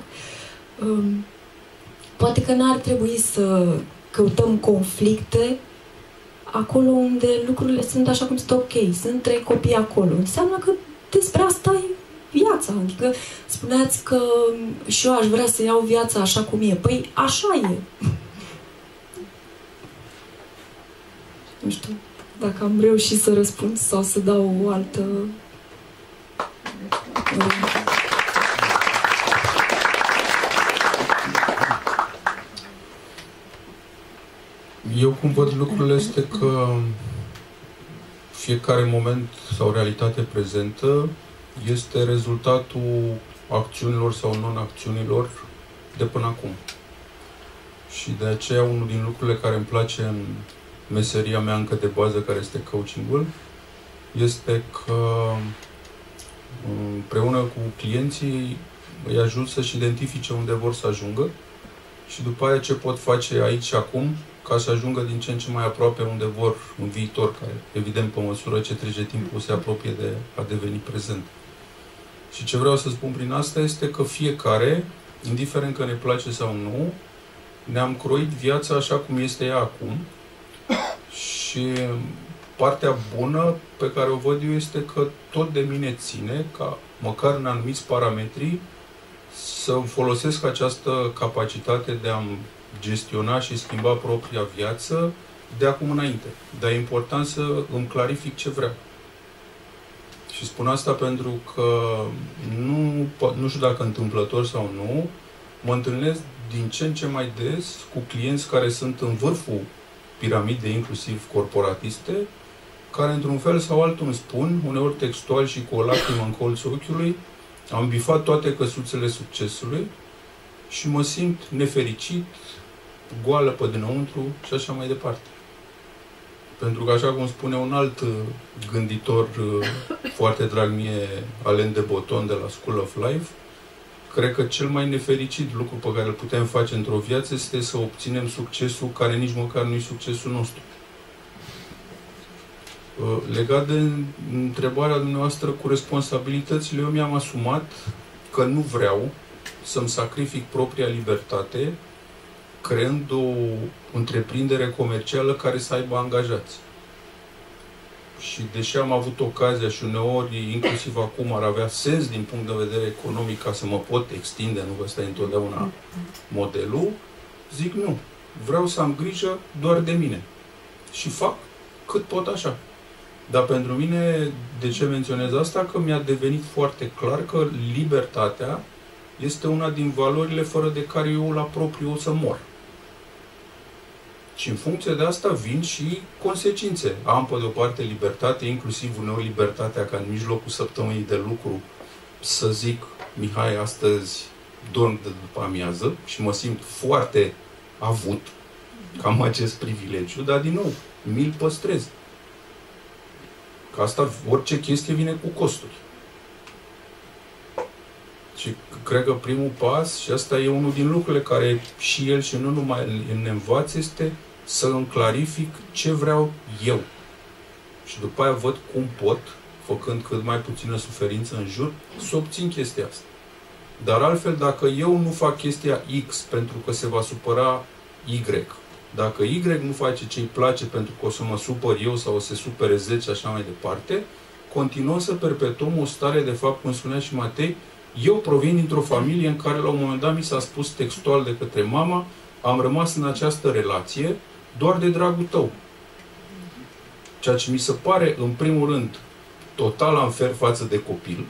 Poate că n-ar trebui să căutăm conflicte acolo unde lucrurile sunt așa cum sunt, ok, sunt trei copii acolo. Înseamnă că despre asta e viața. Adică spuneați că și eu aș vrea să iau viața așa cum e. Păi așa e. Nu știu dacă am reușit să răspund sau să dau o altă... Eu cum văd lucrurile este că fiecare moment sau realitate prezentă este rezultatul acțiunilor sau non-acțiunilor de până acum. Și de aceea unul din lucrurile care îmi place în meseria mea încă de bază, care este coachingul, este că împreună cu clienții îi ajut să-și identifice unde vor să ajungă și după aia ce pot face aici și acum ca să ajungă din ce în ce mai aproape unde vor în viitor, care, evident, pe măsură ce trece timpul, se apropie de a deveni prezent. Și ce vreau să spun prin asta este că fiecare, indiferent că ne place sau nu, ne-am croit viața așa cum este ea acum. Și partea bună pe care o văd eu este că tot de mine ține ca, măcar în anumiți parametri, să folosesc această capacitate de a-mi gestiona și schimba propria viață de acum înainte. Dar e important să îmi clarific ce vreau. Și spun asta pentru că nu știu dacă întâmplător sau nu, mă întâlnesc din ce în ce mai des cu clienți care sunt în vârful piramidei, inclusiv corporatiste, care într-un fel sau altul îmi spun, uneori textual și cu o lacrimă în colțul ochiului, am bifat toate căsuțele succesului și mă simt nefericit, goală pe dinăuntru și așa mai departe. Pentru că, așa cum spune un alt gânditor foarte drag mie, Alain de Botton de la School of Life, cred că cel mai nefericit lucru pe care îl putem face într-o viață este să obținem succesul care nici măcar nu e succesul nostru. Legat de întrebarea dumneavoastră cu responsabilitățile, eu mi-am asumat că nu vreau să-mi sacrific propria libertate, creând o întreprindere comercială care să aibă angajați. Și deși am avut ocazia și uneori, inclusiv acum, ar avea sens din punct de vedere economic ca să mă pot extinde, nu vă stai întotdeauna modelul, zic nu. Vreau să am grijă doar de mine. Și fac cât pot așa. Dar pentru mine, de ce menționez asta? Că mi-a devenit foarte clar că libertatea este una din valorile fără de care eu la propriu o să mor. Și în funcție de asta vin și consecințe. Am pe de o parte libertate, inclusiv uneori libertatea ca în mijlocul săptămânii de lucru să zic, Mihai, astăzi dorm de după amiază și mă simt foarte avut că am acest privilegiu, dar din nou, mi-l păstrez. Că asta, orice chestie vine cu costuri. Și cred că primul pas, și asta e unul din lucrurile care și el și nu numai ne învață, este să îmi clarific ce vreau eu. Și după aia văd cum pot, făcând cât mai puțină suferință în jur, să obțin chestia asta. Dar altfel, dacă eu nu fac chestia X pentru că se va supăra Y, dacă Y nu face ce îi place pentru că o să mă supăr eu sau o să se supere 10 și așa mai departe, continuăm să perpetuăm o stare, de fapt, cum spunea și Matei, eu provin dintr-o familie în care la un moment dat mi s-a spus textual de către mama, am rămas în această relație doar de dragul tău. Ceea ce mi se pare, în primul rând, total unfair față de copil,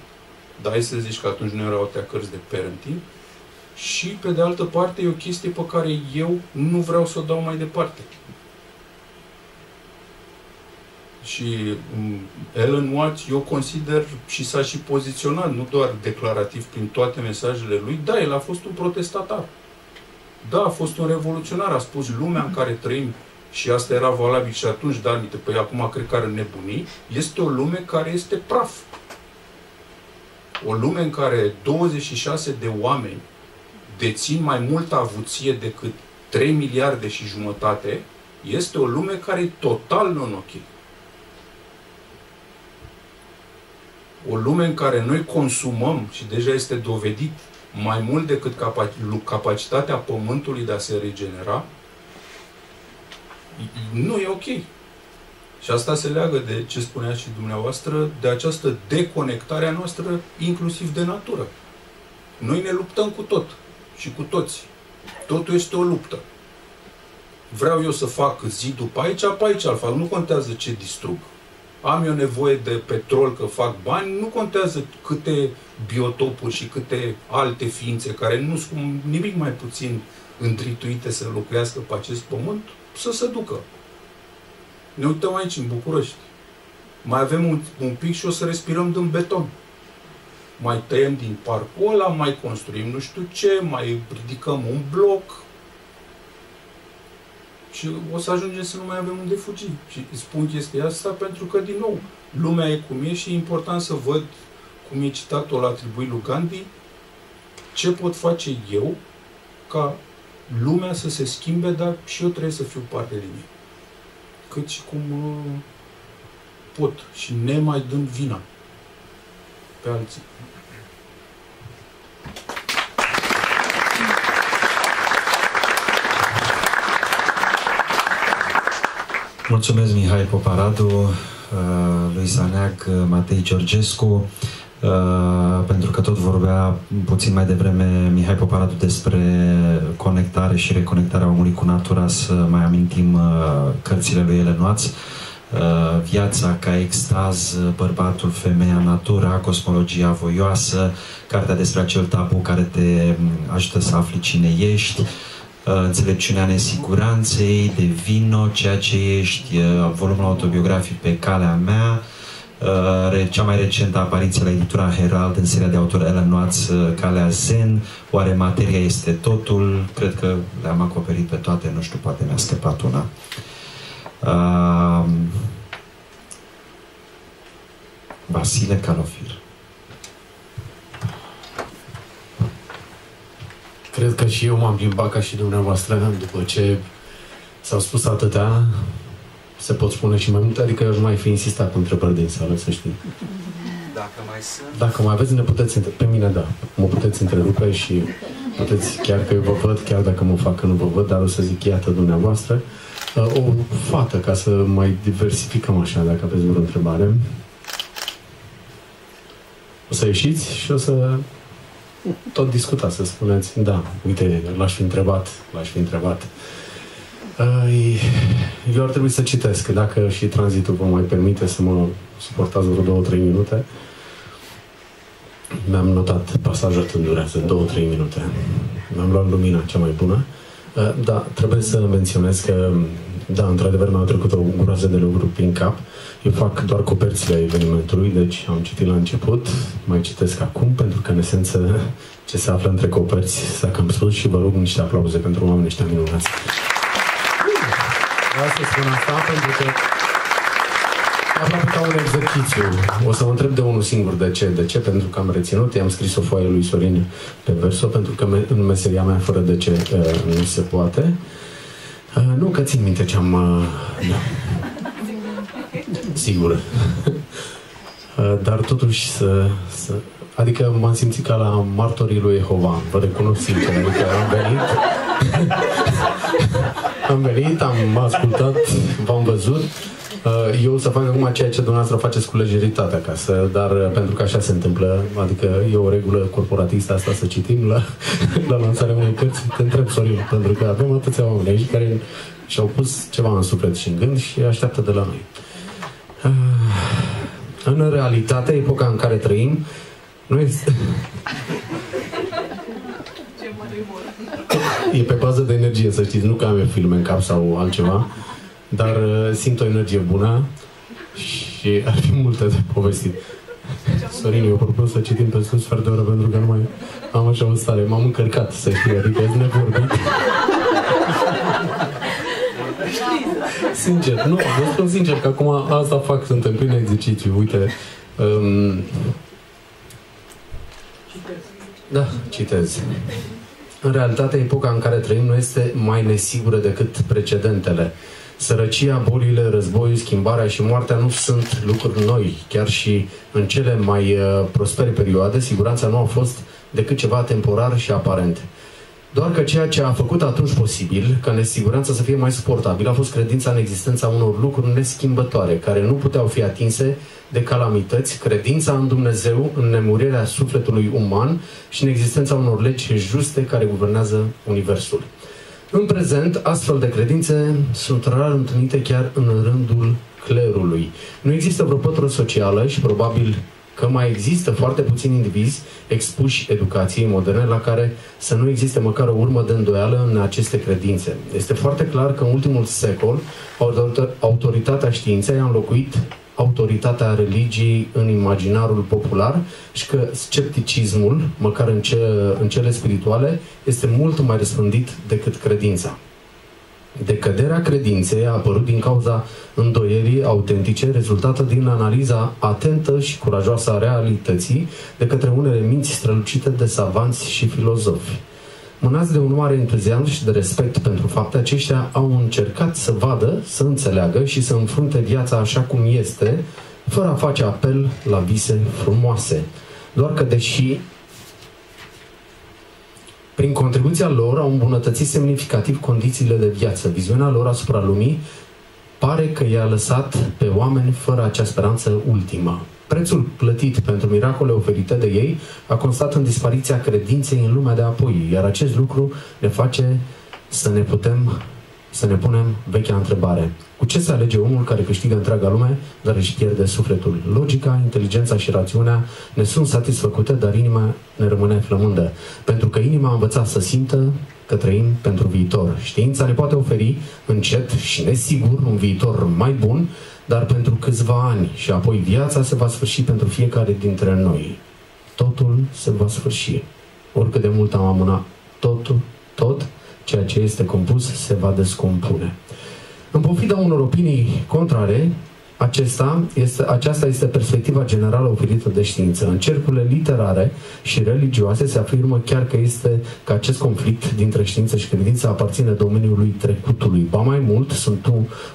dar ai să zici că atunci nu erau atâtea cărți de parenting, și, pe de altă parte, e o chestie pe care eu nu vreau să o dau mai departe. Și Ellen Watts, eu consider, și s-a și poziționat, nu doar declarativ prin toate mesajele lui, da, el a fost un protestatar. Da, a fost un revoluționar, a spus lumea în care trăim, și asta era valabil și atunci, dar păi acum cred că are nebunii, este o lume care este praf. O lume în care 26 de oameni dețin mai multă avuție decât 3 miliarde și jumătate, este o lume care e total non-ok. O lume în care noi consumăm, și deja este dovedit, mai mult decât capacitatea Pământului de a se regenera, nu e ok. Și asta se leagă de ce spunea și dumneavoastră, de această deconectare a noastră, inclusiv de natură. Noi ne luptăm cu tot și cu toți. Totul este o luptă. Vreau eu să fac zidul pe aici îl fac. Nu contează ce distrug. Am eu nevoie de petrol că fac bani, nu contează câte biotopuri și câte alte ființe care nu sunt nimic mai puțin îndrituite să locuiască pe acest pământ, să se ducă. Ne uităm aici, în București. Mai avem un pic și o să respirăm din beton. Mai tăiem din parcul ăla, mai construim nu știu ce, mai ridicăm un bloc și o să ajungem să nu mai avem unde fugi. Și spun chestia asta pentru că, din nou, lumea e cum e și e important să văd, cum e citat-o la atribuit lui Gandhi, ce pot face eu ca lumea să se schimbe, dar și eu trebuie să fiu parte din ei. Cât și cum pot și ne mai dăm vina pe alții. Mulțumesc, Mihai Poparadu, lui Saneac, Matei Georgescu, pentru că tot vorbea puțin mai devreme Mihai Poparadu despre conectare și reconectarea omului cu natura, să mai amintim cărțile lui Ellen Watts, Viața ca extaz, Bărbatul, Femeia, Natura, Cosmologia voioasă, cartea despre acel tabu care te ajută să afli cine ești, Înțelepciunea nesiguranței, Devino ceea ce ești, volumul autobiografic Pe calea mea, cea mai recentă apariție la editura Herald în seria de autor Ellen Watts, Calea Zen, Oare materia este totul? Cred că le-am acoperit pe toate, nu știu, poate mi-a scăpat una. Vasile Calofir. Cred că și eu m-am plimbat ca și dumneavoastră, după ce s-au spus atâtea, se pot spune și mai multe, adică eu nu mai fi insistat cu întrebări din sală, să știi. Dacă mai sunt... Dacă mai aveți, ne puteți întrerupe. Pe mine, da. Mă puteți întrerupe și puteți, chiar că eu vă văd, chiar dacă mă fac că nu vă văd, dar o să zic, iată dumneavoastră, o fată, ca să mai diversificăm așa, dacă aveți vreo întrebare. O să ieșiți și o să tot discutați, să spuneți, da, uite, l-aș fi întrebat. Eu ar trebui să citesc, dacă și tranzitul vă mai permite să mă suportați vreo 2-3 minute. Mi-am notat pasajul, atât durează, 2-3 minute. Mi-am luat lumina cea mai bună. Da, trebuie să menționez că, da, într-adevăr mi-au trecut o groază de lucruri prin cap. Eu fac doar coperțile evenimentului, deci am citit la început, mai citesc acum, pentru că, în esență, ce se află între coperți s-a cam spus și vă rog niște aplauze pentru oamenii ăștia minunați. Vreau să spun asta pentru că aproape ca un exercițiu. O să mă întreb de unul singur de ce. De ce? Pentru că am reținut, i-am scris o foaie lui Sorin pe verso, pentru că în meseria mea fără de ce nu se poate. Nu că țin minte ce am... Sigur. Dar totuși să... Adică m-am simțit ca la martorii lui Jehova. Vă recunosc sincer, adică am venit... Am venit, am ascultat, v-am văzut. Eu o să fac acum ceea ce dumneavoastră faceți cu lejeritatea acasă, dar pentru că așa se întâmplă, adică e o regulă corporatistă asta să citim la lansarea unei cărți. Te întreb, Sorin, pentru că avem atâția oameni aici care și-au pus ceva în suflet și în gând și așteaptă de la noi. În realitate, epoca în care trăim, nu este... E pe bază de energie, să știți, nu că am eu filme în cap sau altceva, dar simt o energie bună și ar fi multe de povestit. Sorin, eu propun să citim pe un sfert de oră pentru că nu mai am așa o stare. M-am încărcat, să știi, adică ați nevorbit. Sincer, nu, vă spun sincer că acum asta fac, sunt în plin exercițiu, uite. Da, citez. În realitate, epoca în care trăim nu este mai nesigură decât precedentele. Sărăcia, bolile, războiul, schimbarea și moartea nu sunt lucruri noi. Chiar și în cele mai prospere perioade, siguranța nu a fost decât ceva temporar și aparent. Doar că ceea ce a făcut atunci posibil, ca nesiguranța să fie mai suportabilă, a fost credința în existența unor lucruri neschimbătoare, care nu puteau fi atinse de calamități, credința în Dumnezeu, în nemurirea sufletului uman și în existența unor legi juste care guvernează universul. În prezent, astfel de credințe sunt rar întâlnite chiar în rândul clerului. Nu există vreo pătură socială și probabil că mai există foarte puțini indivizi expuși educației moderne la care să nu existe măcar o urmă de îndoială în aceste credințe. Este foarte clar că în ultimul secol autoritatea științei a înlocuit autoritatea religiei în imaginarul popular și că scepticismul, măcar în cele spirituale, este mult mai răspândit decât credința. Decăderea credinței a apărut din cauza îndoierii autentice rezultată din analiza atentă și curajoasă a realității de către unele minți strălucite de savanți și filozofi. Mânați de un mare entuziasm și de respect pentru fapte, aceștia au încercat să vadă, să înțeleagă și să înfrunte viața așa cum este, fără a face apel la vise frumoase. Doar că, deși prin contribuția lor au îmbunătățit semnificativ condițiile de viață, viziunea lor asupra lumii pare că i-a lăsat pe oameni fără acea speranță ultimă. Prețul plătit pentru miracole oferite de ei a constat în dispariția credinței în lumea de apoi, iar acest lucru ne face să ne punem vechea întrebare. Cu ce se alege omul care câștigă întreaga lume, dar își pierde sufletul? Logica, inteligența și rațiunea ne sunt satisfăcute, dar inima ne rămâne flămândă. Pentru că inima a învățat să simtă că trăim pentru viitor. Știința ne poate oferi încet și nesigur un viitor mai bun, dar pentru câțiva ani și apoi viața se va sfârși pentru fiecare dintre noi. Totul se va sfârși. Oricât de mult am amânat tot ceea ce este compus se va descompune. În pofida unor opinii contrare, aceasta este perspectiva generală oferită de știință. În cercurile literare și religioase se afirmă chiar că acest conflict dintre știință și credință aparține domeniului trecutului. Ba mai mult, sunt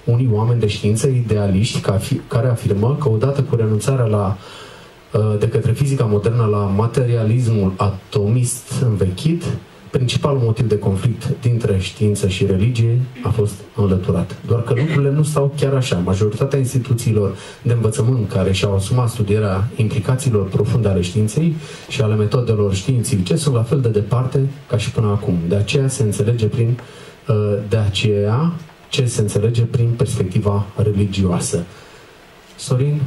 unii oameni de știință idealiști care afirmă că odată cu renunțarea de către fizica modernă la materialismul atomist învechit, principalul motiv de conflict dintre știință și religie a fost înlăturat. Doar că lucrurile nu stau chiar așa. Majoritatea instituțiilor de învățământ care și-au asumat studierea implicațiilor profunde ale științei și ale metodelor științifice sunt la fel de departe ca și până acum. De aceea ce se înțelege prin perspectiva religioasă. Sorin,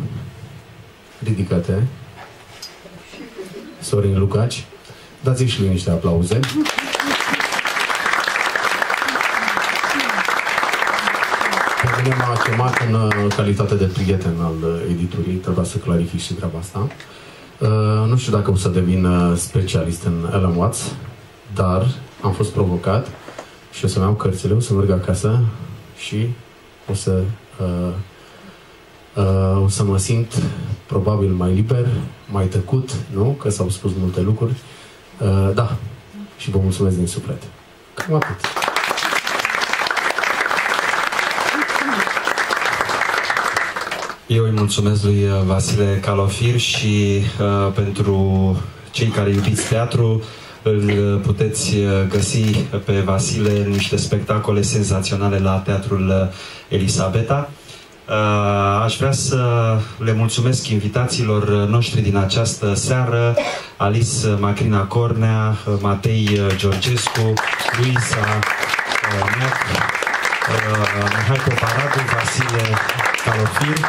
ridică-te. Sorin Lucaci. Dați-i și lui niște aplauze. Pe mine m-a chemat în calitate de prieten al editurii, trebuia să clarific și treaba asta. Nu știu dacă o să devin specialist în Alan Watts, dar am fost provocat și o să-mi iau cărțile, o să merg acasă și o să mă simt probabil mai liber, mai tăcut, nu? Că s-au spus multe lucruri. Da, și vă mulțumesc din suflet. Cam atât. Eu îi mulțumesc lui Vasile Calofir și pentru cei care iubiți teatru, îl puteți găsi pe Vasile în niște spectacole senzaționale la Teatrul Elisabeta. Aș vrea să le mulțumesc invitațiilor noștri din această seară, Alice Macrina Cornea, Matei Georgescu, Luisa Neac, Mihai Poparadu, Vasile Calofir.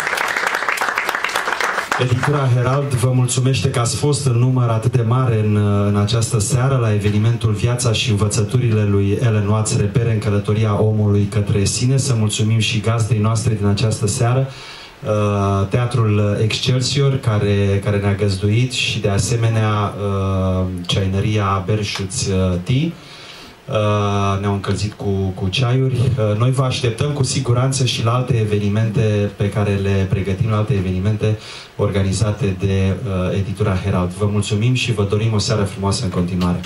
Editura Herald vă mulțumește că ați fost în număr atât de mare în această seară la evenimentul Viața și învățăturile lui Ellen Watts, repere în călătoria omului către sine. Să mulțumim și gazdei noastre din această seară, Teatrul Excelsior, care ne-a găzduit, și de asemenea ceainăria Berșuț Tea. Ne-au încălzit cu ceaiuri. Noi vă așteptăm cu siguranță și la alte evenimente pe care le pregătim, la alte evenimente organizate de Editura Herald. Vă mulțumim și vă dorim o seară frumoasă în continuare.